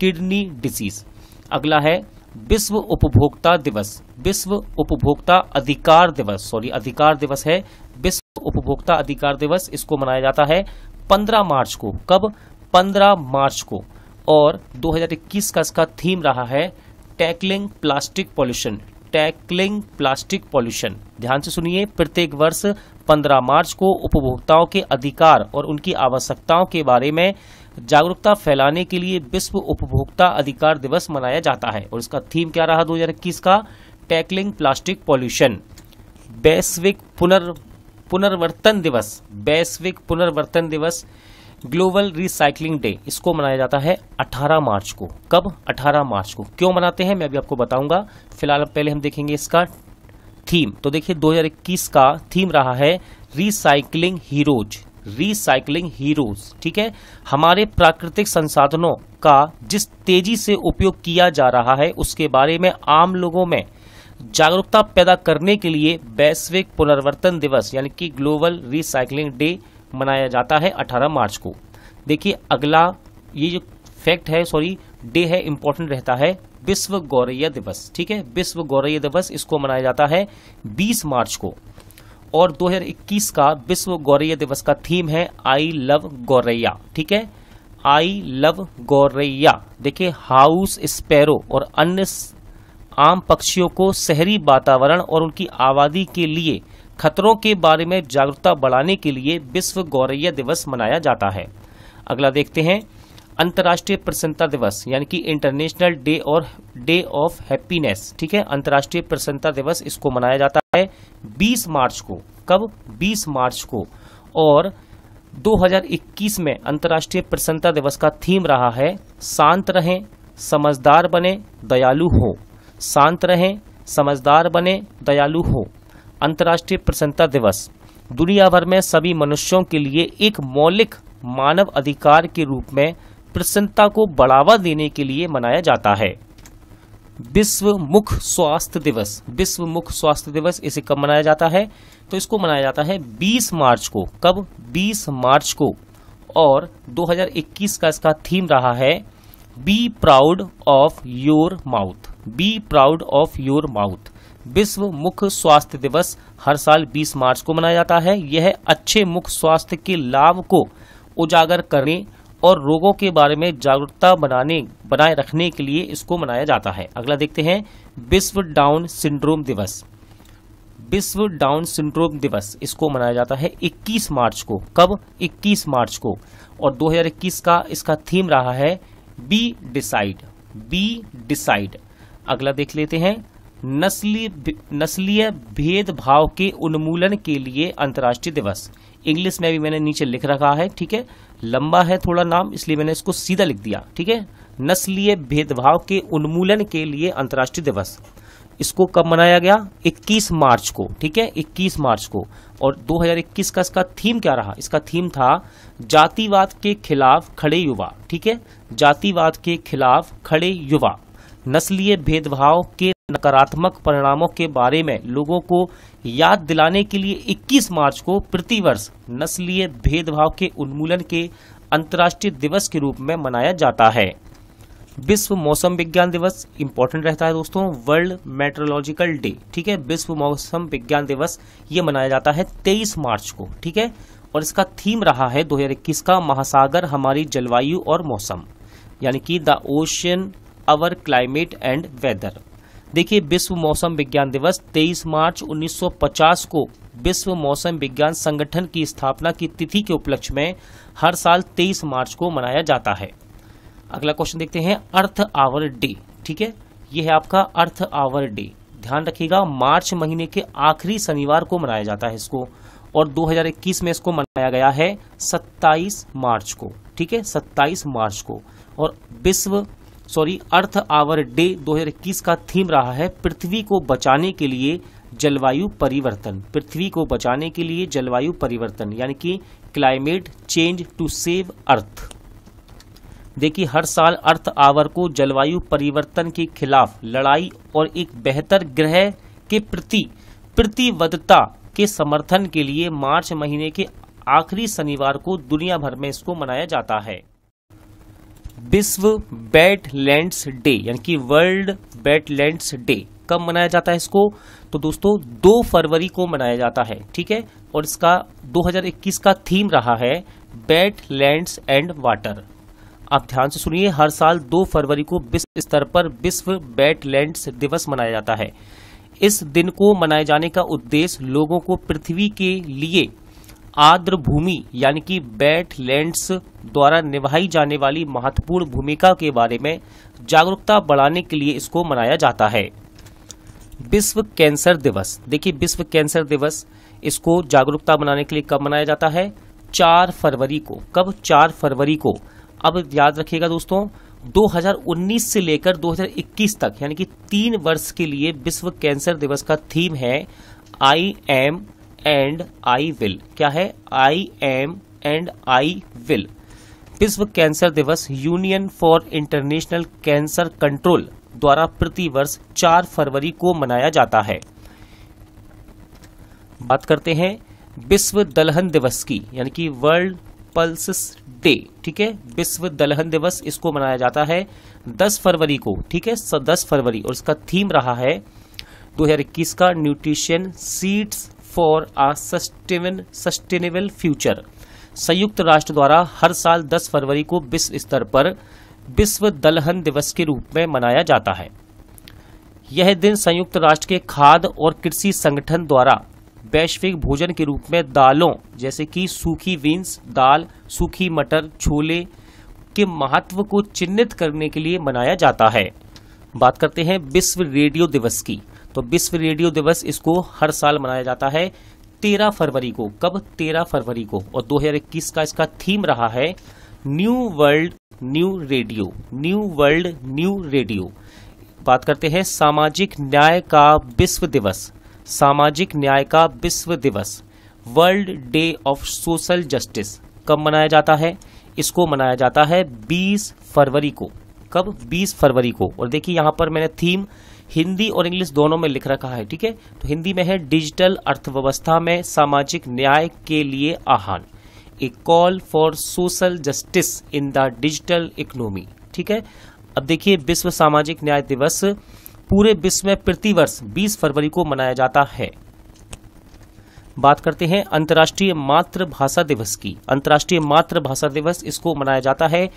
kidney disease. अगला है विश्व उपभोक्ता दिवस, विश्व उपभोक्ता अधिकार दिवस, सॉरी अधिकार दिवस है विश्व उपभोक्ता अधिकार दिवस, इसको मनाया जाता है 15 मार्च को। कब? 15 मार्च को। और 2021 का इसका थीम रहा है tackling plastic pollution, tackling plastic pollution. ध्यान से सुनिए, प्रत्येक वर्ष 15 मार्च को उपभोक्ताओं के अधिकार और उनकी आवश्यकताओं के बारे में जागरूकता फैलाने के लिए विश्व उपभोक्ता अधिकार दिवस मनाया जाता है। और इसका थीम क्या रहा 2021 का? Tackling plastic pollution. वैश्विक पुनर्वर्तन दिवस, वैश्विक पुनर्वर्तन दिवस ग्लोबल रिसाइकलिंग डे, इसको मनाया जाता है 18 मार्च को। कब? 18 मार्च को। क्यों मनाते हैं मैं अभी आपको बताऊंगा, फिलहाल पहले हम देखेंगे इसका थीम। तो देखिए 2021 का थीम रहा है रिसाइकलिंग हीरोज, रिसाइकलिंग हीरोज। ठीक है, हमारे प्राकृतिक संसाधनों का जिस तेजी से उपयोग किया जा रहा है उसके बारे में आम लोगों में जागरूकता पैदा करने के लिए वैश्विक पुनर्वर्तन दिवस यानी कि ग्लोबल रिसाइकलिंग डे मनाया जाता है 18 मार्च को। देखिए अगला ये जो फैक्ट है, सॉरी डे है, इंपॉर्टेंट रहता है विश्व गौरैया दिवस। ठीक है, विश्व गौरैया दिवस इसको मनाया जाता है 20 मार्च को। और 2021 का विश्व गौरैया दिवस का थीम है आई लव गौरैया। ठीक है, आई लव गौरैया। देखिए हाउस स्पैरो और अन्य आम पक्षियों को शहरी वातावरण और उनकी आबादी के लिए खतरों के बारे में जागरूकता बढ़ाने के लिए विश्व गौरैया दिवस मनाया जाता है। अगला देखते हैं अंतर्राष्ट्रीय प्रसन्नता दिवस यानी कि इंटरनेशनल डे और डे ऑफ हैप्पीनेस। ठीक है, अंतर्राष्ट्रीय प्रसन्नता दिवस इसको मनाया जाता है 20 मार्च को। कब? 20 मार्च को। और 2021 में अंतर्राष्ट्रीय प्रसन्नता दिवस का थीम रहा है शांत रहें, समझदार बने, दयालु हो। शांत रहें, समझदार बने, दयालु हो। अंतर्राष्ट्रीय प्रसन्नता दिवस दुनिया भर में सभी मनुष्यों के लिए एक मौलिक मानव अधिकार के रूप में प्रसन्नता को बढ़ावा देने के लिए मनाया जाता है। विश्व मुख स्वास्थ्य दिवस, विश्व मुख स्वास्थ्य दिवस इसे कब मनाया जाता है? तो इसको मनाया जाता है 20 मार्च को। कब? 20 मार्च को। और 2021 का इसका थीम रहा है be proud of your mouth, be proud of your mouth. विश्व मुख स्वास्थ्य दिवस हर साल 20 मार्च को मनाया जाता है। यह अच्छे मुख स्वास्थ्य के लाभ को उजागर करने और रोगों के बारे में जागरूकता बनाए रखने के लिए इसको मनाया जाता है। अगला देखते हैं विश्व डाउन सिंड्रोम दिवस, विश्व डाउन सिंड्रोम दिवस इसको मनाया जाता है 21 मार्च को। कब? 21 मार्च को। और 2021 का इसका थीम रहा है बी डिसाइड, बी डिसाइड। अगला देख लेते हैं नस्लीय भेदभाव के उन्मूलन के लिए अंतर्राष्ट्रीय दिवस। इंग्लिश में भी मैंने नीचे लिख रखा है, ठीक है, लंबा है थोड़ा नाम इसलिए मैंने इसको सीधा लिख दिया। ठीक है, नस्लीय भेदभाव के उन्मूलन के लिए अंतर्राष्ट्रीय दिवस इसको कब मनाया गया? 21 मार्च को। ठीक है, 21 मार्च को। और 2021 का इसका थीम क्या रहा? इसका थीम था जातिवाद के खिलाफ खड़े युवा। ठीक है, जातिवाद के खिलाफ खड़े युवा। नस्लीय भेदभाव के नकारात्मक परिणामों के बारे में लोगों को याद दिलाने के लिए 21 मार्च को प्रतिवर्ष नस्लीय भेदभाव के उन्मूलन के अंतर्राष्ट्रीय दिवस के रूप में मनाया जाता है। विश्व मौसम विज्ञान दिवस इंपॉर्टेंट रहता है दोस्तों, वर्ल्ड मेट्रोलॉजिकल डे। ठीक है, विश्व मौसम विज्ञान दिवस ये मनाया जाता है 23 मार्च को। ठीक है, और इसका थीम रहा है 2021 का महासागर हमारी जलवायु और मौसम यानी कि the ocean our climate and weather. देखिए विश्व मौसम विज्ञान दिवस 23 मार्च 1950 को विश्व मौसम विज्ञान संगठन की स्थापना की तिथि के उपलक्ष्य में हर साल 23 मार्च को मनाया जाता है। अगला क्वेश्चन देखते हैं अर्थ आवर डे। ठीक है, यह है आपका अर्थ आवर डे। ध्यान रखिएगा मार्च महीने के आखिरी शनिवार को मनाया जाता है इसको। और 2021 में इसको मनाया गया है 27 मार्च को। ठीक है, 27 मार्च को। और अर्थ आवर डे 2021 का थीम रहा है पृथ्वी को बचाने के लिए जलवायु परिवर्तन, पृथ्वी को बचाने के लिए जलवायु परिवर्तन यानी कि climate change to save earth. देखिए हर साल अर्थ आवर को जलवायु परिवर्तन के खिलाफ लड़ाई और एक बेहतर ग्रह के प्रति प्रतिबद्धता के समर्थन के लिए मार्च महीने के आखिरी शनिवार को दुनिया भर में इसको मनाया जाता है। विश्व वेटलैंड्स डे यानी कि वर्ल्ड वेटलैंड्स डे कब मनाया जाता है इसको? तो दोस्तों 2 फरवरी को मनाया जाता है, ठीक है। और इसका 2021 का थीम रहा है वेटलैंड्स एंड वाटर। आप ध्यान से सुनिए, हर साल 2 फरवरी को विश्व स्तर पर विश्व वेटलैंड्स दिवस मनाया जाता है। इस दिन को मनाए जाने का उद्देश्य लोगों को पृथ्वी के लिए आर्द्र भूमि यानी कि वेटलैंड्स द्वारा निभाई जाने वाली महत्वपूर्ण भूमिका के बारे में जागरूकता बढ़ाने के लिए इसको मनाया जाता है। विश्व कैंसर दिवस, देखिए विश्व कैंसर दिवस इसको जागरूकता बनाने के लिए कब मनाया जाता है? 4 फरवरी को। कब? 4 फरवरी को। अब याद रखिएगा दोस्तों, 2019 से लेकर 2021 तक यानी कि 3 वर्ष के लिए विश्व कैंसर दिवस का थीम है I am and I will. क्या है? I am and I will. विश्व कैंसर दिवस union for international cancer control द्वारा प्रतिवर्ष 4 फरवरी को मनाया जाता है। बात करते हैं विश्व दलहन दिवस की यानी कि वर्ल्ड पल्स डे, ठीक है। विश्व दलहन दिवस इसको मनाया जाता है 10 फरवरी को, ठीक है, 10 फरवरी। और इसका थीम रहा है 2021 का nutrition seeds for a sustainable future. संयुक्त राष्ट्र द्वारा हर साल 10 फरवरी को विश्व स्तर पर विश्व दलहन दिवस के रूप में मनाया जाता है। यह दिन संयुक्त राष्ट्र के खाद्य और कृषि संगठन द्वारा वैश्विक भोजन के रूप में दालों जैसे कि सूखी बीन्स, दाल, सूखी मटर, छोले के महत्व को चिन्हित करने के लिए मनाया जाता है। बात करते हैं विश्व रेडियो दिवस की। तो विश्व रेडियो दिवस इसको हर साल मनाया जाता है 13 फरवरी को। कब? 13 फरवरी को। और 2021 का इसका थीम रहा है new world new radio, new world new radio. बात करते हैं सामाजिक न्याय का विश्व दिवस। सामाजिक न्याय का विश्व दिवस world day of social justice कब मनाया जाता है? इसको मनाया जाता है 20 फरवरी को। कब? 20 फरवरी को। और देखिए यहाँ पर मैंने थीम हिंदी और इंग्लिश दोनों में लिख रखा है, ठीक है। तो हिंदी में है डिजिटल अर्थव्यवस्था में सामाजिक न्याय के लिए आह्वान, a call for social justice in the digital economy, ठीक है। अब देखिए विश्व सामाजिक न्याय दिवस पूरे विश्व में प्रतिवर्ष 20 फरवरी को मनाया जाता है। बात करते हैं अंतर्राष्ट्रीय मातृभाषा दिवस की। अंतर्राष्ट्रीय मातृभाषा दिवस इसको मनाया जाता है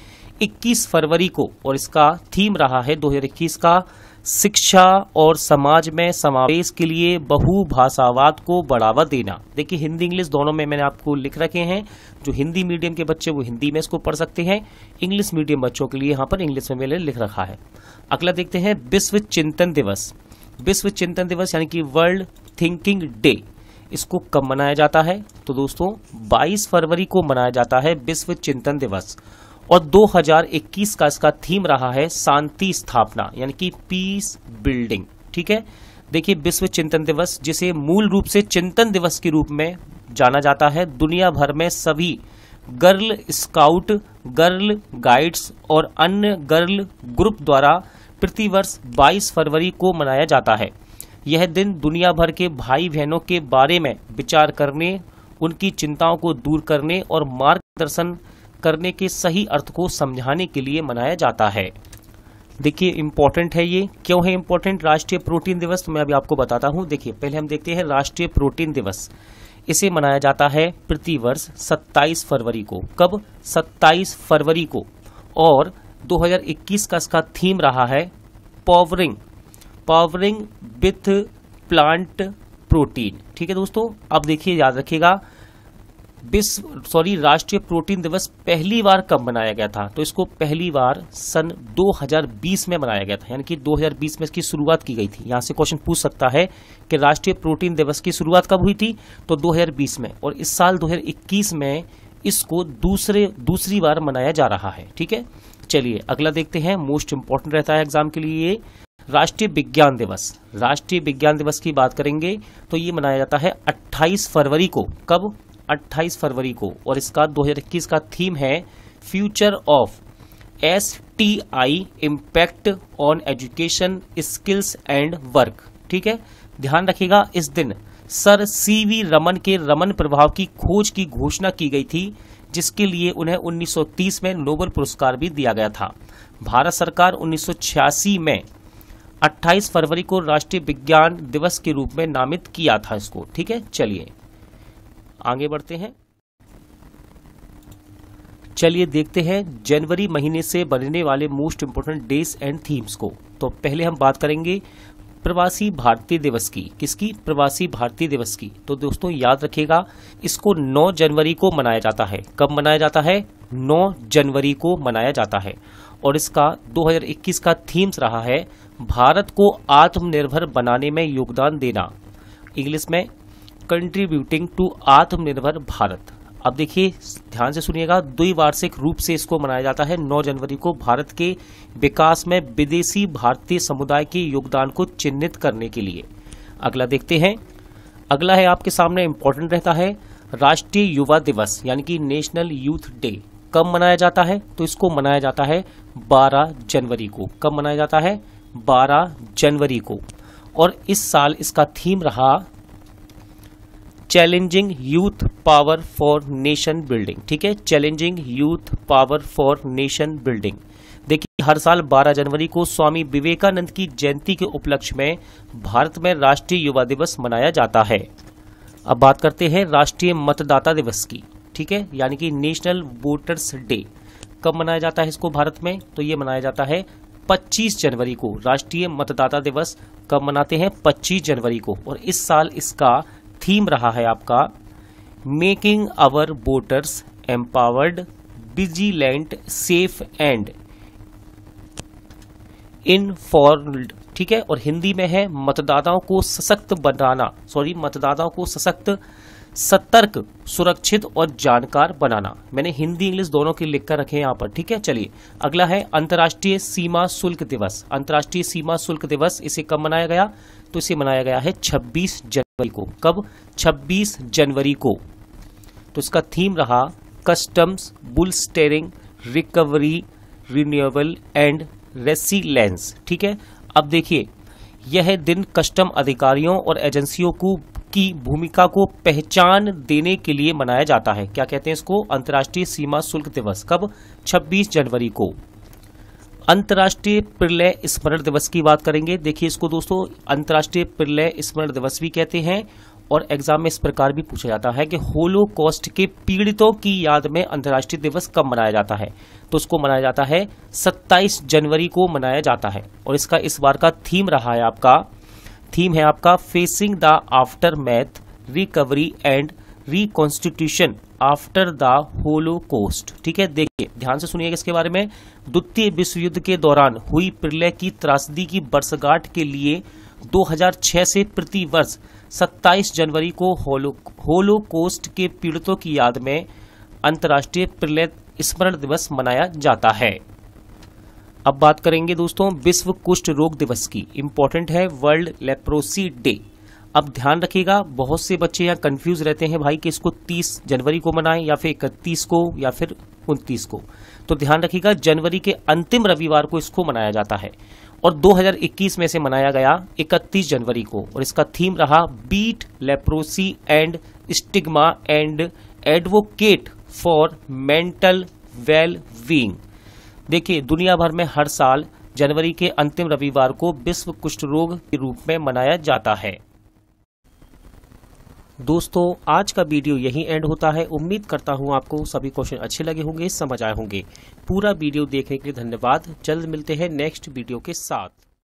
21 फरवरी को। और इसका थीम रहा है 2021 का शिक्षा और समाज में समावेश के लिए बहुभाषावाद को बढ़ावा देना। देखिए हिंदी इंग्लिश दोनों में मैंने आपको लिख रखे हैं। जो हिंदी मीडियम के बच्चे वो हिंदी में इसको पढ़ सकते हैं, इंग्लिश मीडियम बच्चों के लिए यहाँ पर इंग्लिश में मैंने लिख रखा है। अगला देखते हैं विश्व चिंतन दिवस। विश्व चिंतन दिवस यानी कि वर्ल्ड थिंकिंग डे इसको कब मनाया जाता है? तो दोस्तों 22 फरवरी को मनाया जाता है विश्व चिंतन दिवस। और 2021 का इसका थीम रहा है शांति स्थापना यानी कि पीस बिल्डिंग, ठीक है। देखिए विश्व चिंतन दिवस जिसे मूल रूप से चिंतन दिवस के रूप में जाना जाता है, दुनिया भर में सभी गर्ल स्काउट, गर्ल गाइड्स और अन्य गर्ल ग्रुप द्वारा प्रतिवर्ष 22 फरवरी को मनाया जाता है। यह दिन दुनिया भर के भाई बहनों के बारे में विचार करने, उनकी चिंताओं को दूर करने और मार्गदर्शन करने के सही अर्थ को समझाने के लिए मनाया जाता है। देखिए इम्पोर्टेंट है, ये क्यों है इम्पोर्टेंट? राष्ट्रीय प्रोटीन दिवस मैं अभी आपको बताता हूँ। देखिए पहले हम देखते हैं राष्ट्रीय प्रोटीन दिवस। इसे मनाया जाता है प्रतिवर्ष 27 फरवरी को। कब? 27 फरवरी को। और 2021 का इसका थीम रहा है पावरिंग विथ प्लांट प्रोटीन, ठीक है दोस्तों। अब देखिए याद रखिएगा राष्ट्रीय प्रोटीन दिवस पहली बार कब मनाया गया था? तो इसको पहली बार सन 2020 में मनाया गया था, यानी कि 2020 में इसकी शुरुआत की गई थी। यहाँ से क्वेश्चन पूछ सकता है कि राष्ट्रीय प्रोटीन दिवस की शुरुआत कब हुई थी? तो 2020 में। और इस साल 2021 में इसको दूसरी बार मनाया जा रहा है, ठीक है। चलिए अगला देखते हैं, मोस्ट इंपॉर्टेंट रहता है एग्जाम के लिए राष्ट्रीय विज्ञान दिवस, राष्ट्रीय विज्ञान दिवस की बात करेंगे तो ये मनाया जाता है 28 फरवरी को। कब? 28 फरवरी को। और इसका 2021 का थीम है future of STI impact on education skills and work. ठीक है, ध्यान रखिएगा इस दिन सर सीवी रमन के रमन प्रभाव की खोज की घोषणा की गई थी, जिसके लिए उन्हें 1930 में नोबेल पुरस्कार भी दिया गया था। भारत सरकार 1986 में 28 फरवरी को राष्ट्रीय विज्ञान दिवस के रूप में नामित किया था इसको। ठीक है, चलिए आगे बढ़ते हैं। चलिए देखते हैं जनवरी महीने से बनने वाले most important days and themes को। तो पहले हम बात करेंगे प्रवासी भारतीय दिवस की। किसकी? प्रवासी भारतीय दिवस की। तो दोस्तों याद रखिएगा इसको 9 जनवरी को मनाया जाता है। कब मनाया जाता है? 9 जनवरी को मनाया जाता है। और इसका 2021 का थीम्स रहा है भारत को आत्मनिर्भर बनाने में योगदान देना, इंग्लिश में कंट्रीब्यूटिंग टू आत्मनिर्भर भारत। अब देखिए ध्यान से सुनिएगा, द्विवार्षिक रूप से इसको मनाया जाता है 9 जनवरी को, भारत के विकास में विदेशी भारतीय समुदाय के योगदान को चिन्हित करने के लिए। अगला देखते हैं, अगला है आपके सामने इम्पोर्टेंट रहता है राष्ट्रीय युवा दिवस यानी कि नेशनल यूथ डे। कब मनाया जाता है? तो इसको मनाया जाता है 12 जनवरी को। कब मनाया जाता है? 12 जनवरी को। और इस साल इसका थीम रहा challenging youth power for nation building. ठीक है, challenging youth power for nation building. देखिए हर साल 12 जनवरी को स्वामी विवेकानंद की जयंती के उपलक्ष्य में भारत में राष्ट्रीय युवा दिवस मनाया जाता है। अब बात करते हैं राष्ट्रीय मतदाता दिवस की। ठीक है, यानी कि नेशनल वोटर्स डे। कब मनाया जाता है इसको भारत में? तो ये मनाया जाता है 25 जनवरी को। राष्ट्रीय मतदाता दिवस कब मनाते हैं? 25 जनवरी को। और इस साल इसका थीम रहा है आपका making our voters empowered, vigilant, safe and informed. ठीक है, और हिंदी में है मतदाताओं को सशक्त, सतर्क, सुरक्षित और जानकार बनाना। मैंने हिंदी इंग्लिश दोनों के लिख कर रखे हैं यहाँ पर। ठीक है, चलिए अगला है अंतर्राष्ट्रीय सीमा शुल्क दिवस। अंतर्राष्ट्रीय सीमा शुल्क दिवस इसे कब मनाया गया? तो इसे मनाया गया है 26 जनवरी को। कब? 26 जनवरी को। तो इसका थीम रहा customs, bolstering, recovery, renewable and resilience. ठीक है, अब देखिए यह दिन कस्टम अधिकारियों और एजेंसियों को की भूमिका को पहचान देने के लिए मनाया जाता है। क्या कहते हैं इसको? अंतर्राष्ट्रीय सीमा शुल्क दिवस। कब? 26 जनवरी को। अंतर्राष्ट्रीय प्रलय स्मरण दिवस की बात करेंगे। देखिए इसको दोस्तों अंतर्राष्ट्रीय प्रलय स्मरण दिवस भी कहते हैं और एग्जाम में इस प्रकार भी पूछा जाता है कि होलोकॉस्ट के पीड़ितों की याद में अंतर्राष्ट्रीय दिवस कब मनाया जाता है? तो उसको मनाया जाता है 27 जनवरी को मनाया जाता है। और इसका इस बार का थीम रहा है आपका, थीम है आपका facing the aftermath, recovery and reconstitution after the Holocaust. ठीक है, देखिए ध्यान से सुनिएगा इसके बारे में। द्वितीय विश्व युद्ध के दौरान हुई प्रलय की त्रासदी की वर्षगांठ के लिए 2006 से प्रति वर्ष 27 जनवरी को होलोकॉस्ट के पीड़ितों की याद में अंतर्राष्ट्रीय प्रलय स्मरण दिवस मनाया जाता है। अब बात करेंगे दोस्तों विश्व कुष्ठ रोग दिवस की। इम्पोर्टेंट है वर्ल्ड लेप्रोसी डे। अब ध्यान रखिएगा, बहुत से बच्चे यहाँ कंफ्यूज रहते हैं भाई कि इसको 30 जनवरी को मनाएं या फिर 31 को या फिर 29 को। तो ध्यान रखिएगा जनवरी के अंतिम रविवार को इसको मनाया जाता है। और 2021 में से मनाया गया 31 जनवरी को। और इसका थीम रहा beat leprosy end stigma and advocate for mental well being. देखिए दुनिया भर में हर साल जनवरी के अंतिम रविवार को विश्व कुष्ठ रोग के रूप में मनाया जाता है। दोस्तों आज का वीडियो यहीं एंड होता है। उम्मीद करता हूं आपको सभी क्वेश्चन अच्छे लगे होंगे, समझ आए होंगे। पूरा वीडियो देखने के लिए धन्यवाद। जल्द मिलते हैं नेक्स्ट वीडियो के साथ।